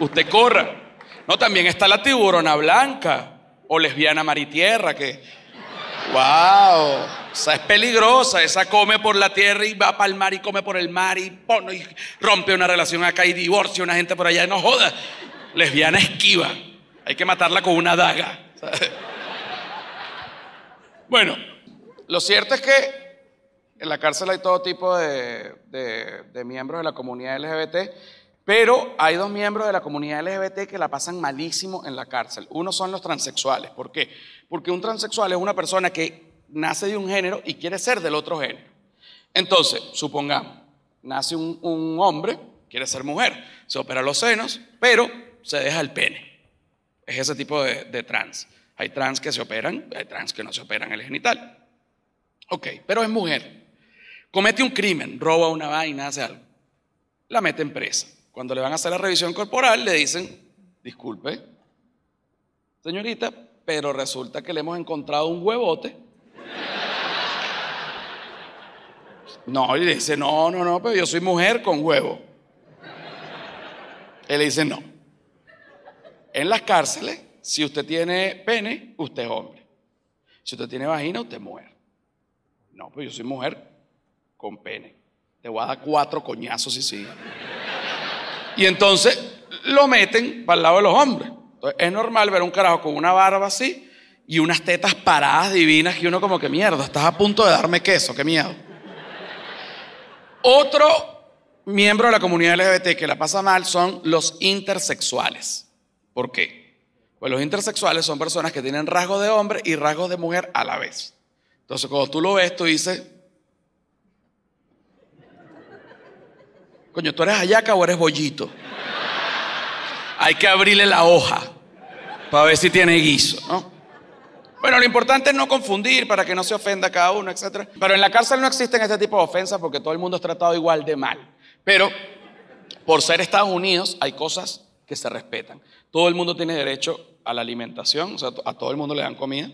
usted corra. No, también está la tiburona blanca. O lesbiana maritierra que, wow, esa es peligrosa, esa come por la tierra y va para el mar y come por el mar y, bueno, y rompe una relación acá y divorcia una gente por allá, no joda. Lesbiana esquiva, hay que matarla con una daga. Bueno, lo cierto es que en la cárcel hay todo tipo de, de, de miembros de la comunidad L G B T. Pero hay dos miembros de la comunidad L G B T que la pasan malísimo en la cárcel. Uno son los transexuales. ¿Por qué? Porque un transexual es una persona que nace de un género y quiere ser del otro género. Entonces, supongamos, nace un, un hombre, quiere ser mujer, se opera los senos, pero se deja el pene. Es ese tipo de, de trans. Hay trans que se operan, hay trans que no se operan el genital. Ok, pero es mujer. Comete un crimen, roba una vaina, hace algo. La meten presa. Cuando le van a hacer la revisión corporal, le dicen, disculpe, señorita, pero resulta que le hemos encontrado un huevote. No, y le dice, no, no, no, pero yo soy mujer con huevo. Él le dice, no. En las cárceles Si usted tiene pene, usted es hombre. Si usted tiene vagina, usted es mujer. No, pues yo soy mujer con pene. Te voy a dar cuatro coñazos y sí. Y entonces lo meten para el lado de los hombres. Entonces es normal ver un carajo con una barba así y unas tetas paradas divinas que uno como que mierda, estás a punto de darme queso, qué miedo. Otro miembro de la comunidad L G B T que la pasa mal son los intersexuales. ¿Por qué? Pues los intersexuales son personas que tienen rasgos de hombre y rasgos de mujer a la vez. Entonces cuando tú lo ves, tú dices, coño, ¿tú eres hallaca o eres bollito? Hay que abrirle la hoja para ver si tiene guiso, ¿no? Bueno, lo importante es no confundir para que no se ofenda cada uno, etcétera. Pero en la cárcel no existen este tipo de ofensas porque todo el mundo es tratado igual de mal. Pero por ser Estados Unidos hay cosas que se respetan. Todo el mundo tiene derecho a la alimentación, o sea, a todo el mundo le dan comida.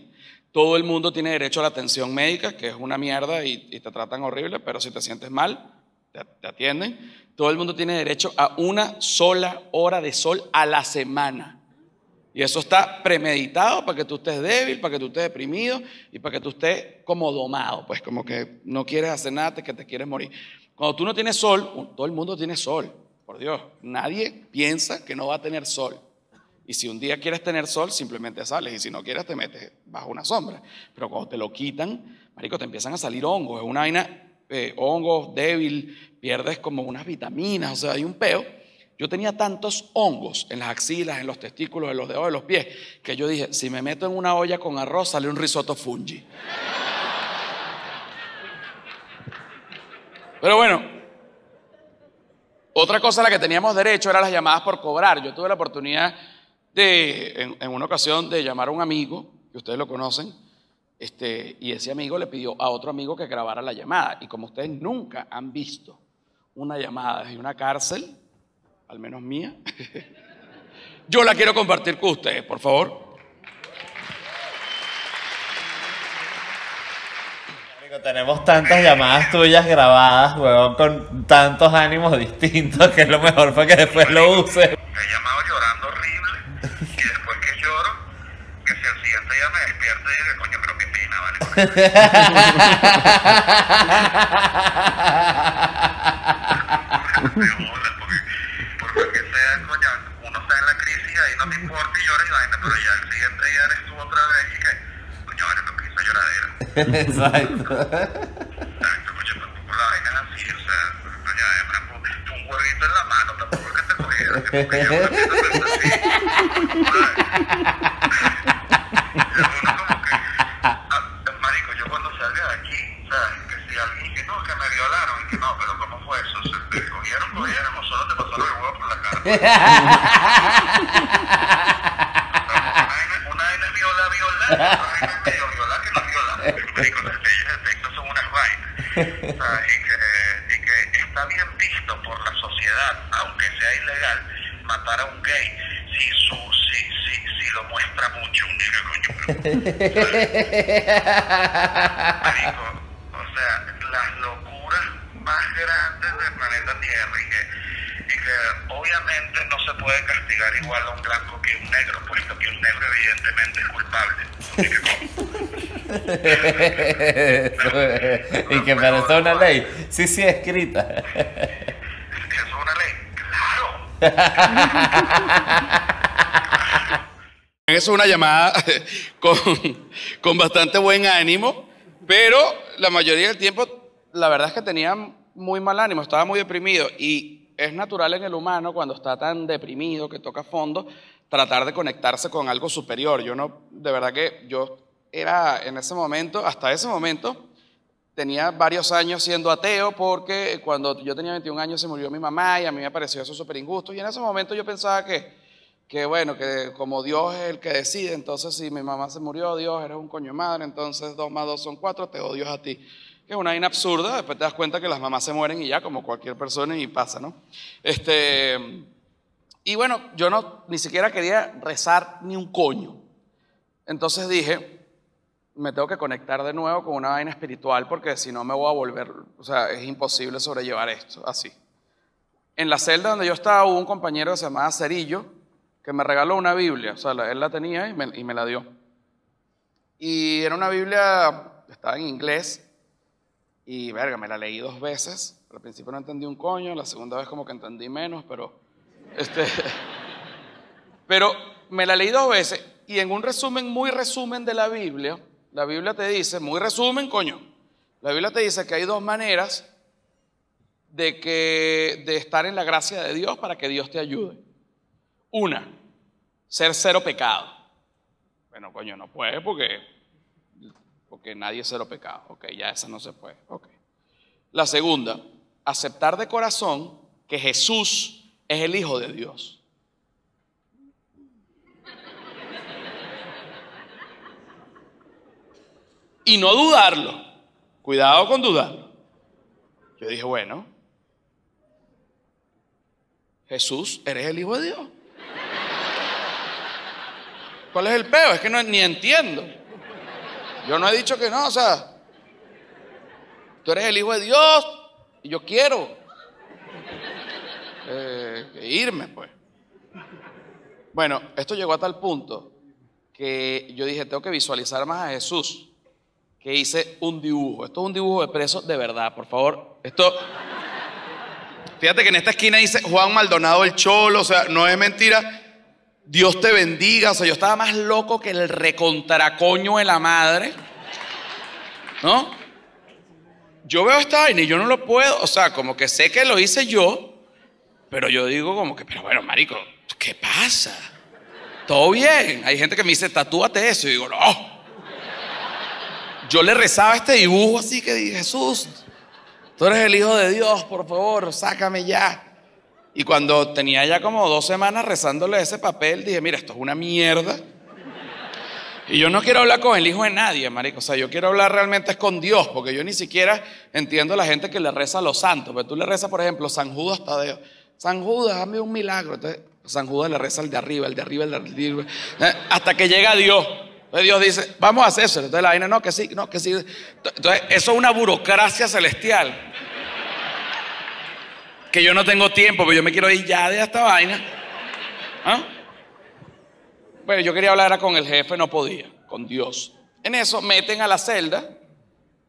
Todo el mundo tiene derecho a la atención médica, que es una mierda y, y te tratan horrible, pero si te sientes mal, te, te atienden. Todo el mundo tiene derecho a una sola hora de sol a la semana. Y eso está premeditado para que tú estés débil, para que tú estés deprimido y para que tú estés como domado, pues como que no quieres hacer nada, que te quieres morir. Cuando tú no tienes sol, todo el mundo tiene sol, por Dios. Nadie piensa que no va a tener sol. Y si un día quieres tener sol, simplemente sales. Y si no quieres, te metes bajo una sombra. Pero cuando te lo quitan, marico, te empiezan a salir hongos. Es una vaina, eh, hongos, débil, pierdes como unas vitaminas, o sea, hay un peo. Yo tenía tantos hongos en las axilas, en los testículos, en los dedos de los pies, que yo dije, si me meto en una olla con arroz, sale un risotto fungi. Pero bueno, otra cosa a la que teníamos derecho era las llamadas por cobrar. Yo tuve la oportunidad de, en, en una ocasión, de llamar a un amigo, que ustedes lo conocen, este, y ese amigo le pidió a otro amigo que grabara la llamada. Y como ustedes nunca han visto una llamada desde una cárcel, al menos mía, yo la quiero compartir con ustedes, por favor. Amigo, tenemos tantas llamadas tuyas grabadas, huevón, con tantos ánimos distintos, que es lo mejor para que después sí, lo uses. Me he llamado llorando horrible, y después que lloro, que si al siguiente día me despierto y digo, coño, pero pipina, ¿vale? Pero ya el siguiente día eres tú otra vez y que, coño, vale, lo que hizo lloradera. Exacto. Exacto, coño, tampoco la vaina es así, o sea, coño, además, tú un huevito en la mano, tampoco es que te cogieras, porque yo no pienso pensar así. Es uno como que, a, marico, yo cuando salga de aquí, ¿sabes? Que si alguien que no, que me violaron, y que no, pero ¿cómo fue eso? O sea, te cogieron, cogieron, o solo te pasaron el huevo por la cara. Marico, o sea, las locuras más grandes del planeta Tierra y que, y que obviamente no se puede castigar igual a un blanco que un negro, puesto que un negro evidentemente es culpable. Pero, y que para eso es una ley, sí, sí, escrita. Eso es una ley, claro. Es una llamada con, con bastante buen ánimo, pero la mayoría del tiempo la verdad es que tenía muy mal ánimo, estaba muy deprimido y es natural en el humano cuando está tan deprimido que toca fondo tratar de conectarse con algo superior. Yo no, de verdad que yo era en ese momento, hasta ese momento, tenía varios años siendo ateo porque cuando yo tenía veintiún años se murió mi mamá y a mí me pareció eso súper injusto y en ese momento yo pensaba que que bueno, que como Dios es el que decide, entonces si mi mamá se murió, Dios, eres un coño de madre, entonces dos más dos son cuatro, te odio a ti. Que es una vaina absurda, después te das cuenta que las mamás se mueren y ya, como cualquier persona, y pasa, ¿no? Este, y bueno, yo no, ni siquiera quería rezar ni un coño. Entonces dije, me tengo que conectar de nuevo con una vaina espiritual, porque si no me voy a volver, o sea, es imposible sobrellevar esto, así. En la celda donde yo estaba hubo un compañero que se llamaba Cerillo, que me regaló una Biblia. O sea, él la tenía y me, y me la dio. Y era una Biblia, estaba en inglés, y verga, me la leí dos veces. Al principio no entendí un coño, la segunda vez como que entendí menos, pero... Este, pero me la leí dos veces y en un resumen, muy resumen de la Biblia, la Biblia te dice, muy resumen, coño, la Biblia te dice que hay dos maneras de, que, de estar en la gracia de Dios para que Dios te ayude. Una, ser cero pecado. Bueno, coño, no puede porque, porque nadie es cero pecado. Ok, ya esa no se puede. Okay. La segunda, aceptar de corazón que Jesús es el Hijo de Dios. Y no dudarlo. Cuidado con dudarlo. Yo dije, bueno, Jesús, eres el Hijo de Dios. ¿Cuál es el peo? Es que no, ni entiendo. Yo no he dicho que no, o sea, tú eres el Hijo de Dios y yo quiero eh, irme, pues. Bueno, esto llegó a tal punto que yo dije, tengo que visualizar más a Jesús, que hice un dibujo. Esto es un dibujo de preso de verdad, por favor. Esto, fíjate que en esta esquina dice Juan Maldonado el Cholo, o sea, no es mentira. Dios te bendiga, o sea, yo estaba más loco que el recontracoño de la madre, ¿no? Yo veo esta vaina y yo no lo puedo, o sea, como que sé que lo hice yo, pero yo digo como que, pero bueno, marico, ¿qué pasa? Todo bien. Hay gente que me dice, tatúate eso, y digo, no. Yo le rezaba este dibujo así que dije, Jesús, tú eres el Hijo de Dios, por favor, sácame ya. Y cuando tenía ya como dos semanas rezándole ese papel, dije, mira, esto es una mierda. Y yo no quiero hablar con el hijo de nadie, marico. O sea, yo quiero hablar realmente es con Dios, porque yo ni siquiera entiendo a la gente que le reza a los santos. Pero tú le rezas, por ejemplo, San Judas Tadeo. San Judas, hazme un milagro. Entonces, San Judas le reza al de arriba, el de arriba, el de arriba. Hasta que llega Dios. Entonces Dios dice, vamos a hacer eso. Entonces la vaina, no, que sí, no, que sí. Entonces, eso es una burocracia celestial. Que yo no tengo tiempo, pero yo me quiero ir ya de esta vaina. ¿Ah? Bueno, yo quería hablar con el jefe, no podía, con Dios. En eso meten a la celda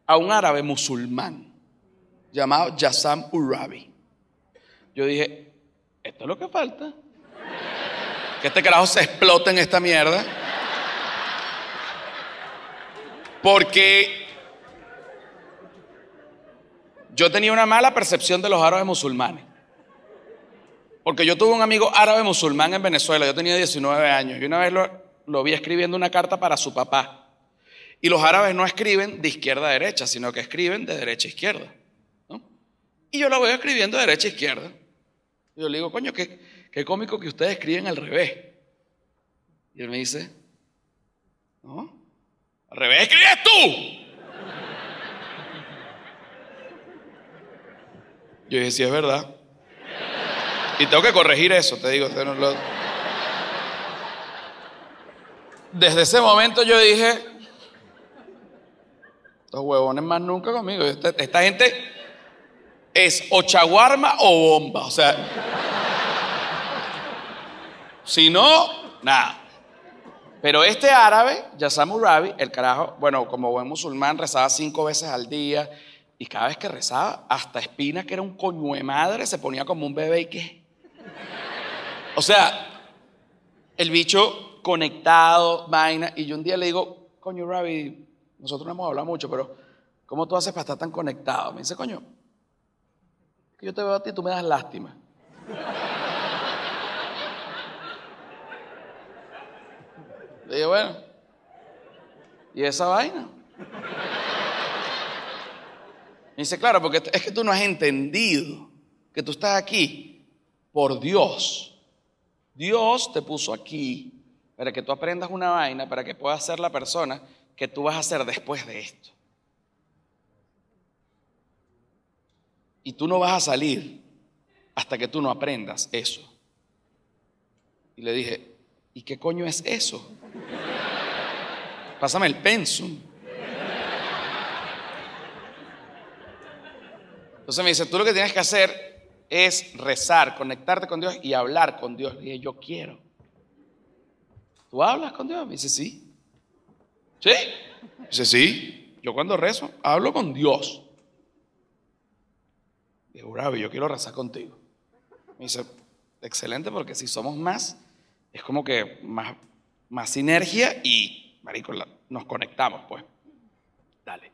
a un árabe musulmán llamado Yassam Urabi. Yo dije, esto es lo que falta. Que este carajo se explote en esta mierda. Porque... yo tenía una mala percepción de los árabes musulmanes. Porque yo tuve un amigo árabe musulmán en Venezuela. Yo tenía diecinueve años. Y una vez lo, lo vi escribiendo una carta para su papá. Y los árabes no escriben de izquierda a derecha, sino que escriben de derecha a izquierda, ¿no? Y yo lo veo escribiendo de derecha a izquierda. Y yo le digo, coño, qué, qué cómico que ustedes escriben al revés. Y él me dice, ¿no? Al revés escribes tú. Yo dije, sí, es verdad. Y tengo que corregir eso, te digo. Usted no lo... Desde ese momento yo dije, estos huevones más nunca conmigo. Esta, esta gente es o chaguarma o bomba. O sea, si no, nada. Pero este árabe, Yassam Urabi, el carajo, bueno, como buen musulmán, rezaba cinco veces al día. Y cada vez que rezaba, hasta Espina, que era un coño de madre, se ponía como un bebé y qué. O sea, el bicho conectado, vaina. Y yo un día le digo, coño, Ravi, nosotros no hemos hablado mucho, pero ¿cómo tú haces para estar tan conectado? Me dice, coño, que yo te veo a ti y tú me das lástima. Le digo, bueno, ¿y esa vaina? Me dice, claro, porque es que tú no has entendido que tú estás aquí por Dios. Dios te puso aquí para que tú aprendas una vaina, para que puedas ser la persona que tú vas a ser después de esto. Y tú no vas a salir hasta que tú no aprendas eso. Y le dije, ¿y qué coño es eso? Pásame el pensum. Entonces me dice, tú lo que tienes que hacer es rezar, conectarte con Dios y hablar con Dios. Y dije, yo quiero. ¿Tú hablas con Dios? Me dice, sí. ¿Sí? Me dice, sí. Yo cuando rezo, hablo con Dios. Digo, Urabi, yo quiero rezar contigo. Me dice, excelente, porque si somos más, es como que más, más sinergia y, marico, la, nos conectamos, pues. Dale.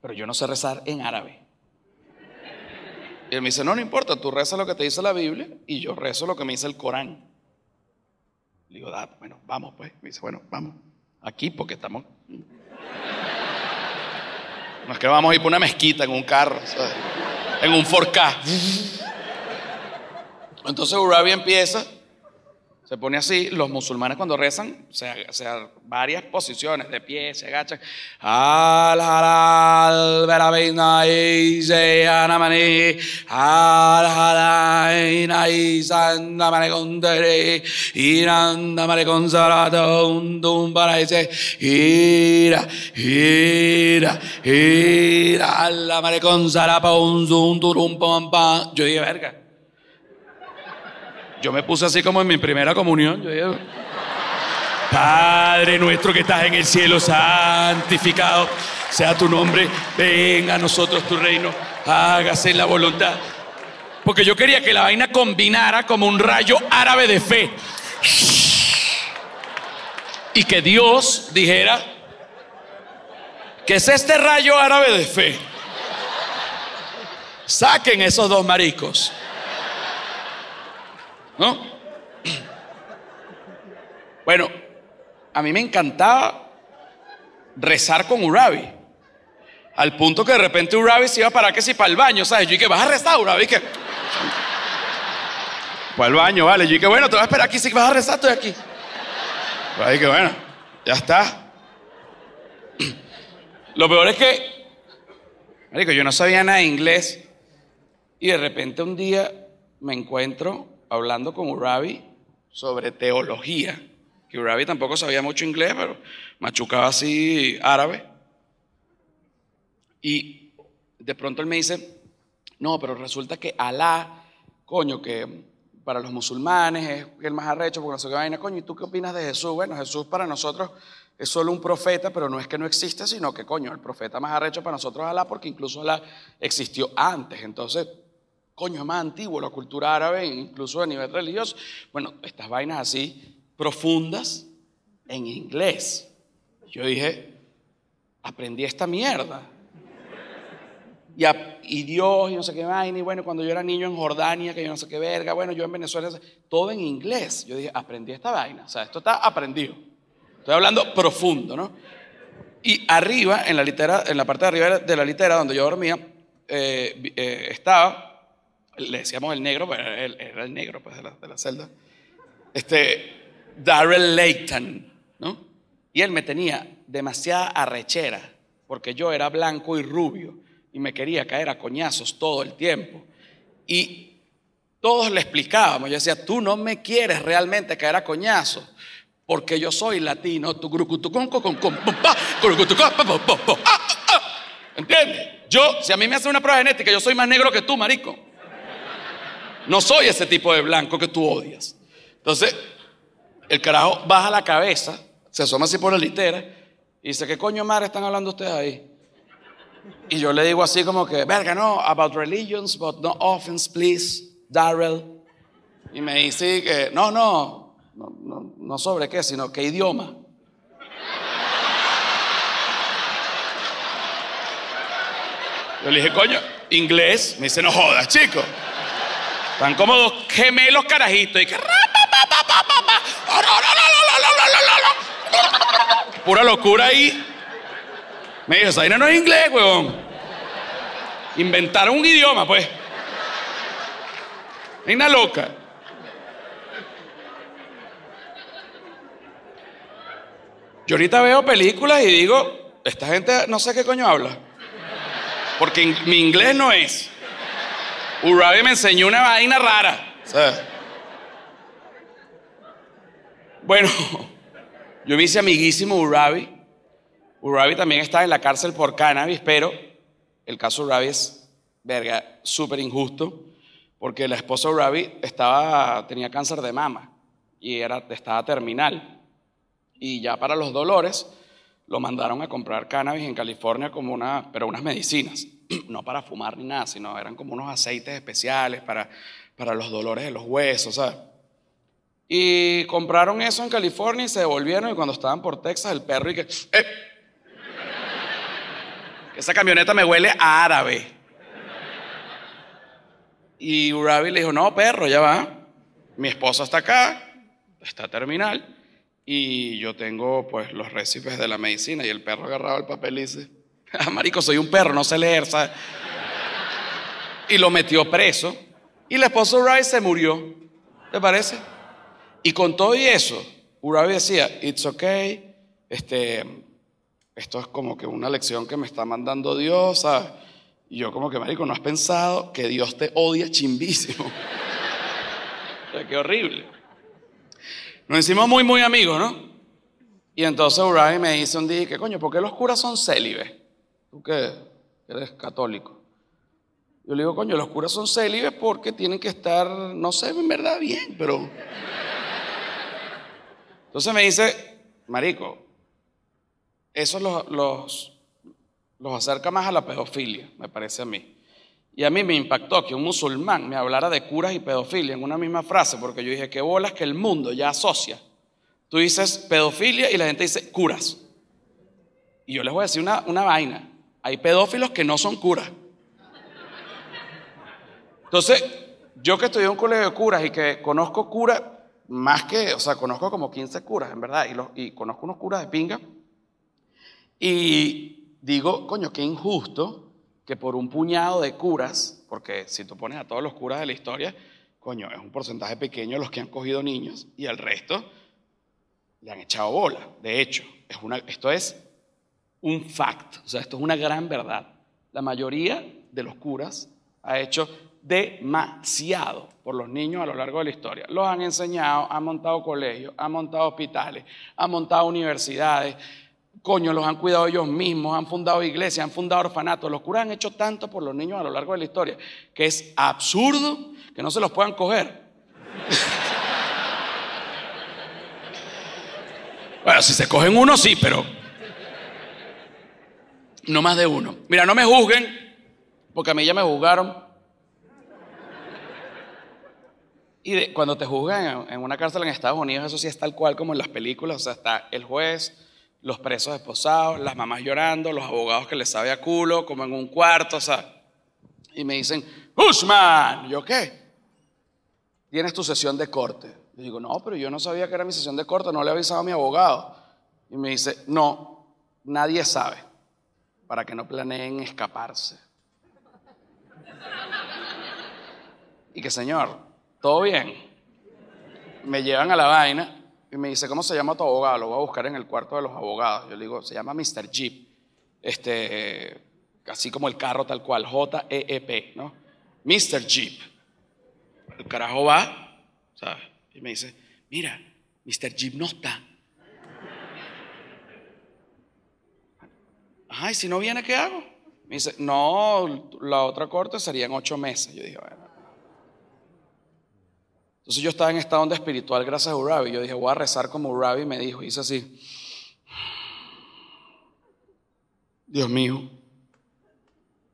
Pero yo no sé rezar en árabe. Y él me dice, no, no importa, tú rezas lo que te dice la Biblia y yo rezo lo que me dice el Corán. Le digo, ah, bueno, vamos pues. Me dice, bueno, vamos. Aquí porque estamos... No es que vamos a ir por una mezquita en un carro, ¿sabes? En un cuatro K. Entonces Urabi empieza, se pone así. Los musulmanes cuando rezan, se, se varias posiciones, de pie, se agachan. Al halal, verabinaí, seyanamaní, al halal, sandamanecondere, irandamareconsarato, un tumbaraise, ira, ira, ira, alamaneconsarapa, un zunturum, pam, pam. Yo dije, verga. Yo me puse así como en mi primera comunión. Yo dije, Padre nuestro que estás en el cielo, santificado sea tu nombre, venga a nosotros tu reino, hágase la voluntad. Porque yo quería que la vaina combinara como un rayo árabe de fe. Y que Dios dijera, ¿qué es este rayo árabe de fe? Saquen esos dos maricos. ¿No? Bueno, a mí me encantaba rezar con Urabi, al punto que de repente Urabi se iba para que si para el baño, ¿sabes? Yo dije, vas a rezar, Urabi, que para el baño, vale. Yo dije, bueno, te voy a esperar aquí, si vas a rezar, estoy aquí. Yo dije, bueno, ya está. Lo peor es que, marico, yo no sabía nada de inglés y de repente un día me encuentro hablando con Urabi sobre teología, que Urabi tampoco sabía mucho inglés, pero machucaba así árabe. Y de pronto él me dice, no, pero resulta que Alá, coño, que para los musulmanes es el más arrecho, porque no sé qué vaina, coño, ¿y tú qué opinas de Jesús? Bueno, Jesús para nosotros es solo un profeta, pero no es que no existe, sino que, coño, el profeta más arrecho para nosotros es Alá, porque incluso Alá existió antes, entonces... Coño, es más antiguo la cultura árabe, incluso a nivel religioso. Bueno, estas vainas así profundas en inglés. Yo dije, aprendí esta mierda. Y, a, y Dios, y no sé qué vaina, y bueno, cuando yo era niño en Jordania, que yo no sé qué verga, bueno, yo en Venezuela, todo en inglés. Yo dije, aprendí esta vaina, o sea, esto está aprendido. Estoy hablando profundo, ¿no? Y arriba, en la, litera, en la parte de arriba de la litera donde yo dormía, eh, eh, estaba... Le decíamos el negro, pero era el, era el negro pues, de, la, de la celda. Este, Daryl Leighton, ¿no? Y él me tenía demasiada arrechera, porque yo era blanco y rubio, y me quería caer a coñazos todo el tiempo. Y todos le explicábamos, yo decía, tú no me quieres realmente caer a coñazos, porque yo soy latino. ¿Entiendes? Yo, si a mí me hacen una prueba genética, yo soy más negro que tú, marico. No soy ese tipo de blanco que tú odias. Entonces, el carajo baja la cabeza, se asoma así por la litera y dice, ¿qué coño madre están hablando ustedes ahí? Y yo le digo así como que, verga, no, about religions, but no offense, please, Darrell. Y me dice que, no, no, no, no, no sobre qué, sino qué idioma. Yo le dije, coño, inglés. Me dice, no jodas, chico. Están como dos gemelos carajitos y que... Pura locura ahí. Me dijo, esa vaina no es inglés, huevón. Inventaron un idioma, pues. Es una loca. Yo ahorita veo películas y digo, esta gente no sé qué coño habla. Porque in- mi inglés no es. Urabi me enseñó una vaina rara, ¿sabes? Bueno, yo me hice amiguísimo Urabi. Urabi también está en la cárcel por cannabis, pero el caso Urabi es, verga, súper injusto, porque la esposa de Urabi estaba, tenía cáncer de mama y era, estaba terminal. y ya para los dolores lo mandaron a comprar cannabis en California, como una, pero unas medicinas, no para fumar ni nada, sino eran como unos aceites especiales para, para los dolores de los huesos, ¿sabes? Y compraron eso en California y se devolvieron, y cuando estaban por Texas el perro y que... ¡Eh! Esa camioneta me huele a árabe. Y Urabi le dijo, no, perro, ya va. Mi esposa está acá, está terminal, y yo tengo pues los récipes de la medicina. Y el perro agarraba el papel y dice, ah, marico, soy un perro, no sé leer, ¿sabes? Y lo metió preso. Y la esposa de Urabi se murió, ¿te parece? Y con todo y eso, Urabi decía, it's okay, este, esto es como que una lección que me está mandando Dios, ¿sabes? Y yo como que, marico, ¿no has pensado que Dios te odia chimbísimo? O sea, qué horrible. Nos hicimos muy, muy amigos, ¿no? Y entonces Urabi me dice un día, ¿qué coño? ¿Por qué los curas son célibes? ¿Tú qué? Eres católico. Yo le digo, coño, los curas son célibes porque tienen que estar, no sé, en verdad bien, pero... Entonces me dice, marico, eso los, los, los acerca más a la pedofilia, me parece a mí. Y a mí me impactó que un musulmán me hablara de curas y pedofilia en una misma frase, porque yo dije, qué bolas que el mundo ya asocia. Tú dices pedofilia y la gente dice curas. Y yo les voy a decir una, una vaina, hay pedófilos que no son curas. Entonces, yo que estudié en un colegio de curas y que conozco curas, más que, o sea, conozco como quince curas, en verdad, y, los, y conozco unos curas de pinga, y digo, coño, qué injusto que por un puñado de curas, porque si tú pones a todos los curas de la historia, coño, es un porcentaje pequeño los que han cogido niños, y al resto le han echado bola. De hecho, es una, esto es un fact, o sea, esto es una gran verdad. La mayoría de los curas ha hecho demasiado por los niños a lo largo de la historia. Los han enseñado, han montado colegios, han montado hospitales, han montado universidades, coño, los han cuidado ellos mismos, han fundado iglesias, han fundado orfanatos. Los curas han hecho tanto por los niños a lo largo de la historia que es absurdo que no se los puedan coger. Bueno, si se cogen uno sí, pero no más de uno. Mira, no me juzguen, porque a mí ya me juzgaron. Y de, cuando te juzgan en una cárcel en Estados Unidos, eso sí es tal cual como en las películas. O sea, está el juez, los presos esposados, las mamás llorando, los abogados que les sabe a culo, como en un cuarto, o sea. Y me dicen, Guzmán. ¿Yo qué? Tienes tu sesión de corte. Yo digo, no, pero yo no sabía que era mi sesión de corte, no le he avisado a mi abogado. Y me dice, no, nadie sabe, para que no planeen escaparse. Y que, señor, todo bien. Me llevan a la vaina y me dice, ¿cómo se llama tu abogado? Lo voy a buscar en el cuarto de los abogados. Yo le digo, se llama mister Jeep, este, eh, así como el carro tal cual, J E E P, ¿no? mister Jeep. El carajo va, ¿sabes? Y me dice, mira, mister Jeep no está. Ay, si no viene, ¿qué hago? Me dice, no, la otra corte sería en ocho meses. Yo dije, bueno. Entonces yo estaba en esta onda espiritual gracias a Urabi. Yo dije, voy a rezar como Urabi me dijo. Hice así. Dios mío,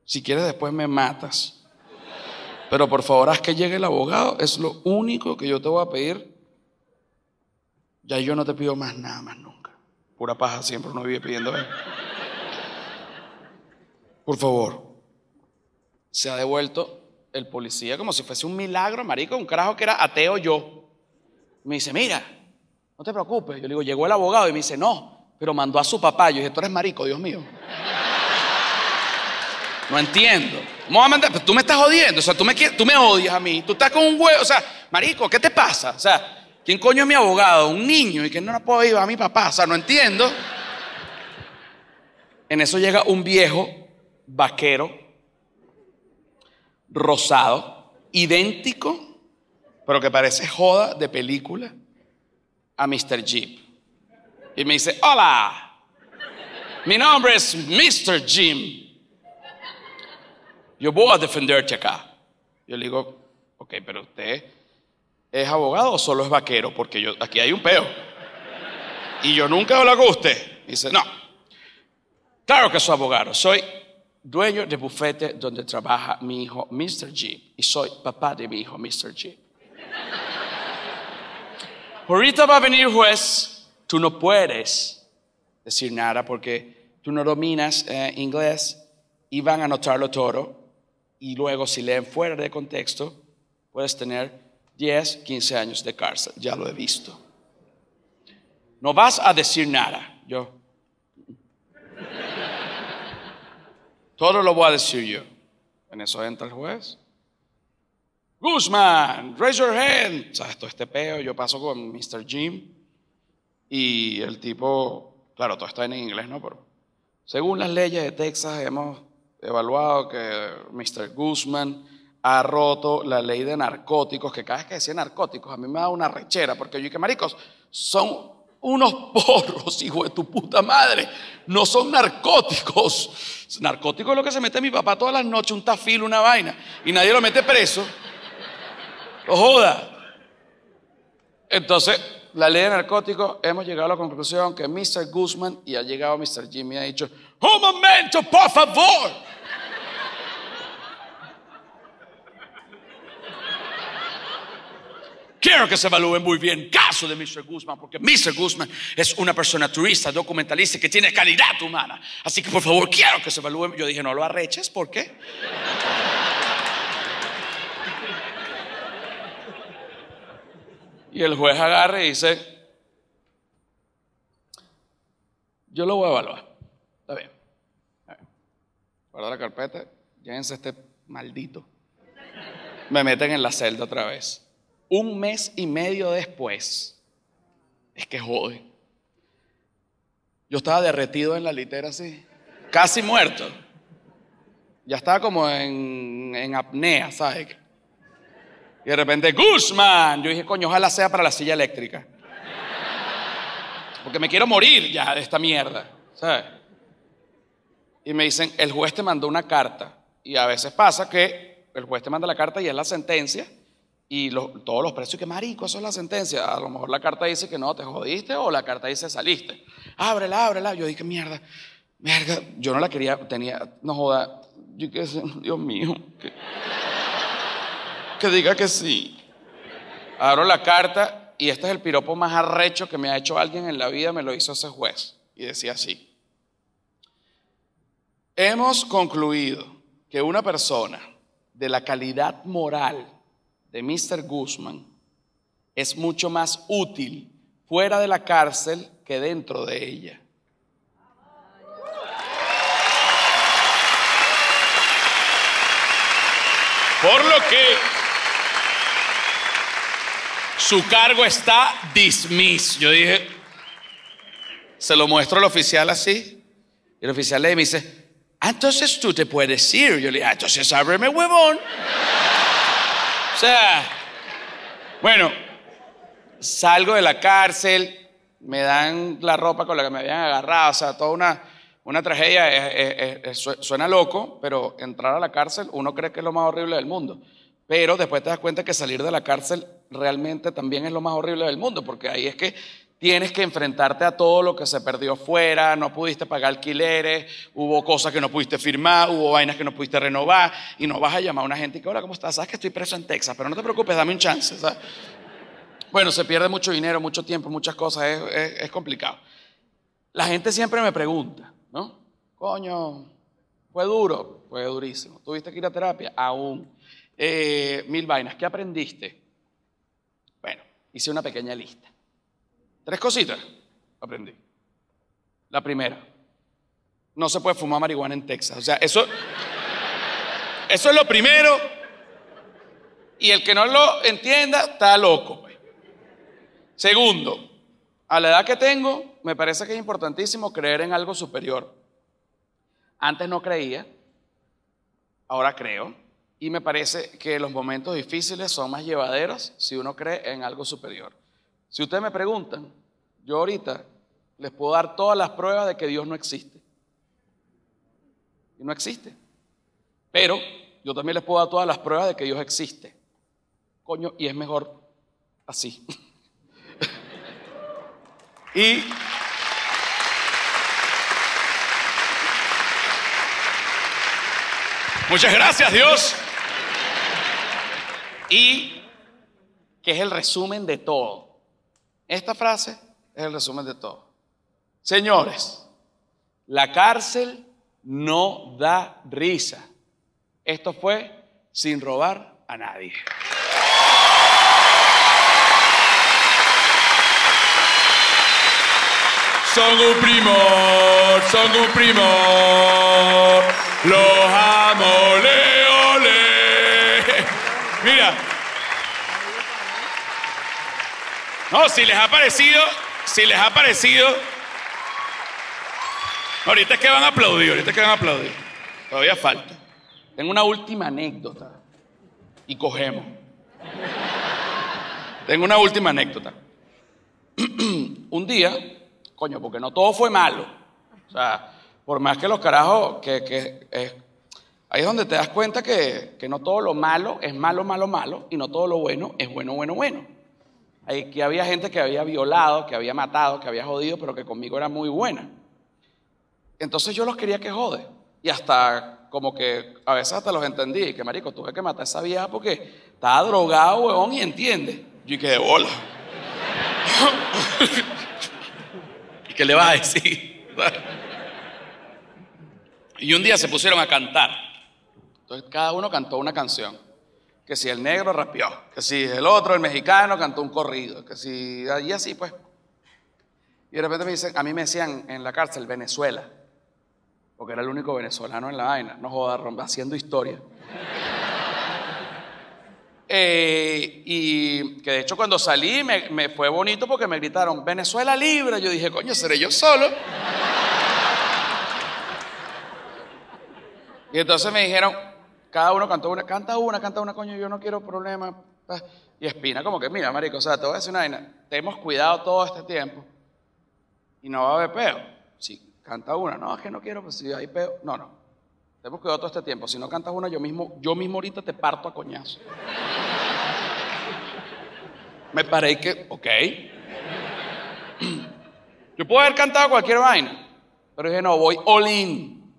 si quieres después me matas, pero por favor haz que llegue el abogado. Es lo único que yo te voy a pedir. Ya yo no te pido más nada, más nunca. Pura paja, siempre uno vive pidiendo. ¿eh? Por favor. Se ha devuelto el policía como si fuese un milagro, marico, un carajo que era ateo yo. Me dice, mira, no te preocupes. Yo le digo, llegó el abogado. Y me dice, no, pero mandó a su papá. Yo dije, tú eres marico, Dios mío. No entiendo. ¿Cómo va a mandar? Pues tú me estás jodiendo. O sea, tú me, tú me odias a mí. Tú estás con un huevo. O sea, marico, ¿qué te pasa? O sea, ¿quién coño es mi abogado? Un niño. Y que no la puedo ir a mi papá. O sea, no entiendo. En eso llega un viejo vaquero rosado, idéntico, pero que parece joda de película, a mister Jeep. Y me dice, hola, mi nombre es mister Jim. Yo voy a defenderte acá. Yo le digo, ok, pero usted ¿es abogado o solo es vaquero? Porque yo, aquí hay un peo. y yo nunca he hablado con usted. Dice, no, claro que soy abogado, soy dueño de bufete donde trabaja mi hijo mister Jeep y soy papá de mi hijo mister Jeep. Ahorita va a venir juez, tú no puedes decir nada porque tú no dominas eh, inglés y van a anotarlo todo y luego si leen fuera de contexto puedes tener diez, quince años de cárcel, ya lo he visto. No vas a decir nada, yo. Todo lo voy a decir yo. En eso entra el juez. Guzmán, raise your hand. ¿Sabes todo este peo? Yo paso con mister Jim y el tipo, claro, todo está en inglés, ¿no? Pero según las leyes de Texas hemos evaluado que mister Guzmán ha roto la ley de narcóticos, que cada vez que decía narcóticos a mí me da una rechera, porque yo y que maricos, son unos porros, hijo de tu puta madre, no son narcóticos. Narcóticos es lo que se mete mi papá todas las noches, un tafil, una vaina, y nadie lo mete preso. ¡No joda! Entonces, la ley de narcóticos, hemos llegado a la conclusión que mister Guzmán, y ha llegado mister Jimmy, ha dicho, ¡un momento, por favor! Quiero que se evalúe muy bien el caso de mister Guzmán, porque mister Guzmán es una persona turista, documentalista, que tiene calidad humana. Así que, por favor, quiero que se evalúe. Yo dije, no lo arreches, ¿por qué? Y el juez agarra y dice, yo lo voy a evaluar. Está bien. Está bien. Guarda la carpeta, llévense este maldito. Me meten en la celda otra vez. Un mes y medio después, es que jode. Yo estaba derretido en la litera así, casi muerto. Ya estaba como en, en apnea, ¿sabes? Y de repente, Guzmán. Yo dije, coño, ojalá sea para la silla eléctrica. Porque me quiero morir ya de esta mierda, ¿sabes? Y me dicen, el juez te mandó una carta. Y a veces pasa que el juez te manda la carta y es la sentencia. Y los, todos los presos, que marico, eso es la sentencia. A lo mejor la carta dice que no, te jodiste, o la carta dice saliste. Ábrela, ábrela. Yo dije, mierda, mierda. Yo no la quería, tenía, no joda. Yo qué sé, Dios mío. Que, que diga que sí. Abro la carta y este es el piropo más arrecho que me ha hecho alguien en la vida, me lo hizo ese juez. Y decía así. Hemos concluido que una persona de la calidad moral de mister Guzmán es mucho más útil fuera de la cárcel que dentro de ella. Por lo que su cargo está dismiss. Yo dije, se lo muestro al oficial así, y el oficial le dice, ah, entonces tú te puedes ir. Yo le dije, ah, entonces ábreme, huevón. O sea, bueno, salgo de la cárcel, me dan la ropa con la que me habían agarrado, o sea, toda una, una tragedia, eh, eh, eh, suena loco, pero entrar a la cárcel uno cree que es lo más horrible del mundo, pero después te das cuenta que salir de la cárcel realmente también es lo más horrible del mundo, porque ahí es que tienes que enfrentarte a todo lo que se perdió fuera, no pudiste pagar alquileres, hubo cosas que no pudiste firmar, hubo vainas que no pudiste renovar, y no vas a llamar a una gente que, hola, ¿cómo estás? Sabes que estoy preso en Texas, pero no te preocupes, dame un chance, ¿sabes? Bueno, se pierde mucho dinero, mucho tiempo, muchas cosas, es, es, es complicado. La gente siempre me pregunta, ¿no? Coño, ¿fue duro? Fue durísimo. ¿Tuviste que ir a terapia? Aún. Eh, mil vainas. ¿Qué aprendiste? Bueno, hice una pequeña lista. Tres cositas aprendí. La primera, no se puede fumar marihuana en Texas. O sea, eso, eso es lo primero. Y el que no lo entienda está loco. Segundo, a la edad que tengo, me parece que es importantísimo creer en algo superior. Antes no creía, ahora creo. Y me parece que los momentos difíciles son más llevaderos si uno cree en algo superior. Si ustedes me preguntan, yo ahorita les puedo dar todas las pruebas de que Dios no existe. Y no existe. Pero yo también les puedo dar todas las pruebas de que Dios existe. Coño, y es mejor así. Y Muchas gracias, Dios. Y que es el resumen de todo. Esta frase es el resumen de todo. Señores, la cárcel no da risa. Esto fue Sin Robar a Nadie. Son un primor, son un primor, los amo, ole, ole. Mira. No, si les ha parecido, si les ha parecido. Ahorita es que van a aplaudir, ahorita es que van a aplaudir. Todavía falta. Tengo una última anécdota. Y cogemos. Tengo una última anécdota. Un día... Coño, porque no todo fue malo. O sea, por más que los carajos, que, que eh, ahí es donde te das cuenta que, que no todo lo malo es malo, malo, malo, y no todo lo bueno es bueno, bueno, bueno. Ahí que había gente que había violado, que había matado, que había jodido, pero que conmigo era muy buena. Entonces yo los quería que jode. Y hasta como que a veces hasta los entendí. Y que marico, tuve que matar a esa vieja porque estaba drogado, huevón, y entiende. Yo dije, de bola. ¿Qué le vas a decir? Y un día se pusieron a cantar. Entonces cada uno cantó una canción. Que si el negro rapeó, que si el otro, el mexicano, cantó un corrido, que si... Y así pues. Y de repente me dicen, a mí me decían en la cárcel Venezuela, porque era el único venezolano en la vaina. No jodas, haciendo historia. Eh, y que de hecho cuando salí me, me fue bonito porque me gritaron Venezuela libre. Yo dije, coño, seré yo solo. Y entonces me dijeron, cada uno cantó una, canta una, canta una, coño, yo no quiero problemas. Y Espina como que, mira, marico, o sea, te voy a decir una vaina, te hemos cuidado todo este tiempo y no va a haber peo. Sí, canta una, no, es que no quiero, pues si hay peo, no, no. Te hemos cuidado todo este tiempo. Si no cantas una, yo mismo, yo mismo ahorita te parto a coñazo. Me paré y que, ok. Yo puedo haber cantado cualquier vaina, pero dije, no, voy all in.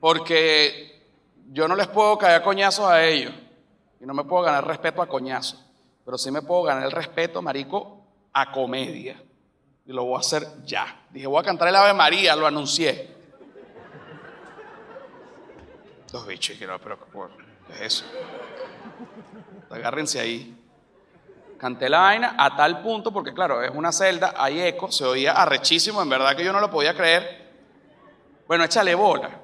Porque yo no les puedo caer a coñazos a ellos. Y no me puedo ganar respeto a coñazos. Pero sí me puedo ganar el respeto, marico, a comedia. Y lo voy a hacer ya. Dije, voy a cantar el Ave María, lo anuncié. Dos bichos, que no, pero ¿qué es eso? Agárrense ahí. Canté la vaina a tal punto, porque claro, es una celda, hay eco, se oía arrechísimo, en verdad que yo no lo podía creer. Bueno, échale bola,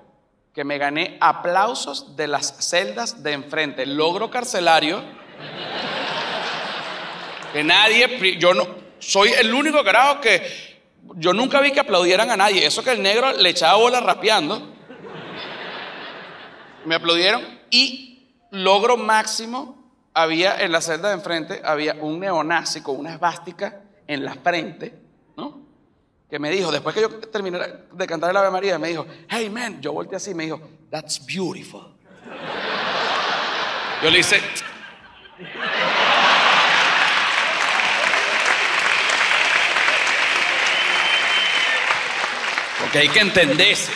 que me gané aplausos de las celdas de enfrente. Logro carcelario. Que nadie, yo no, soy el único carajo que, yo nunca vi que aplaudieran a nadie. Eso que el negro le echaba bola rapeando. Me aplaudieron y logro máximo, había en la celda de enfrente, había un neonazi con una esvástica en la frente, ¿no? Que me dijo, después que yo terminé de cantar el Ave María, me dijo, hey man, yo volteé así y me dijo, that's beautiful. Yo le hice... Porque hay que entenderse.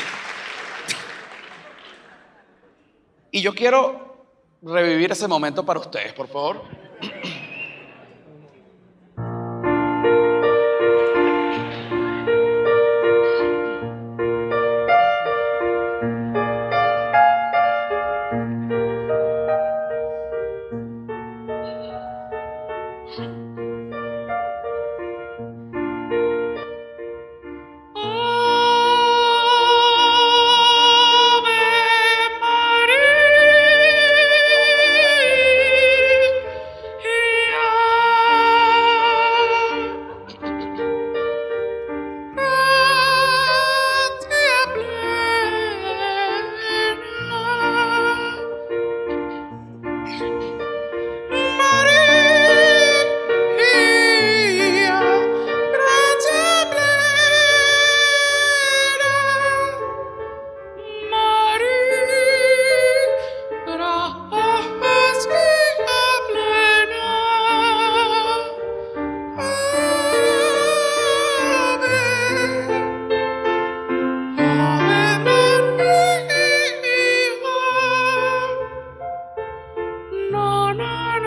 Y yo quiero revivir ese momento para ustedes, por favor. Maradona.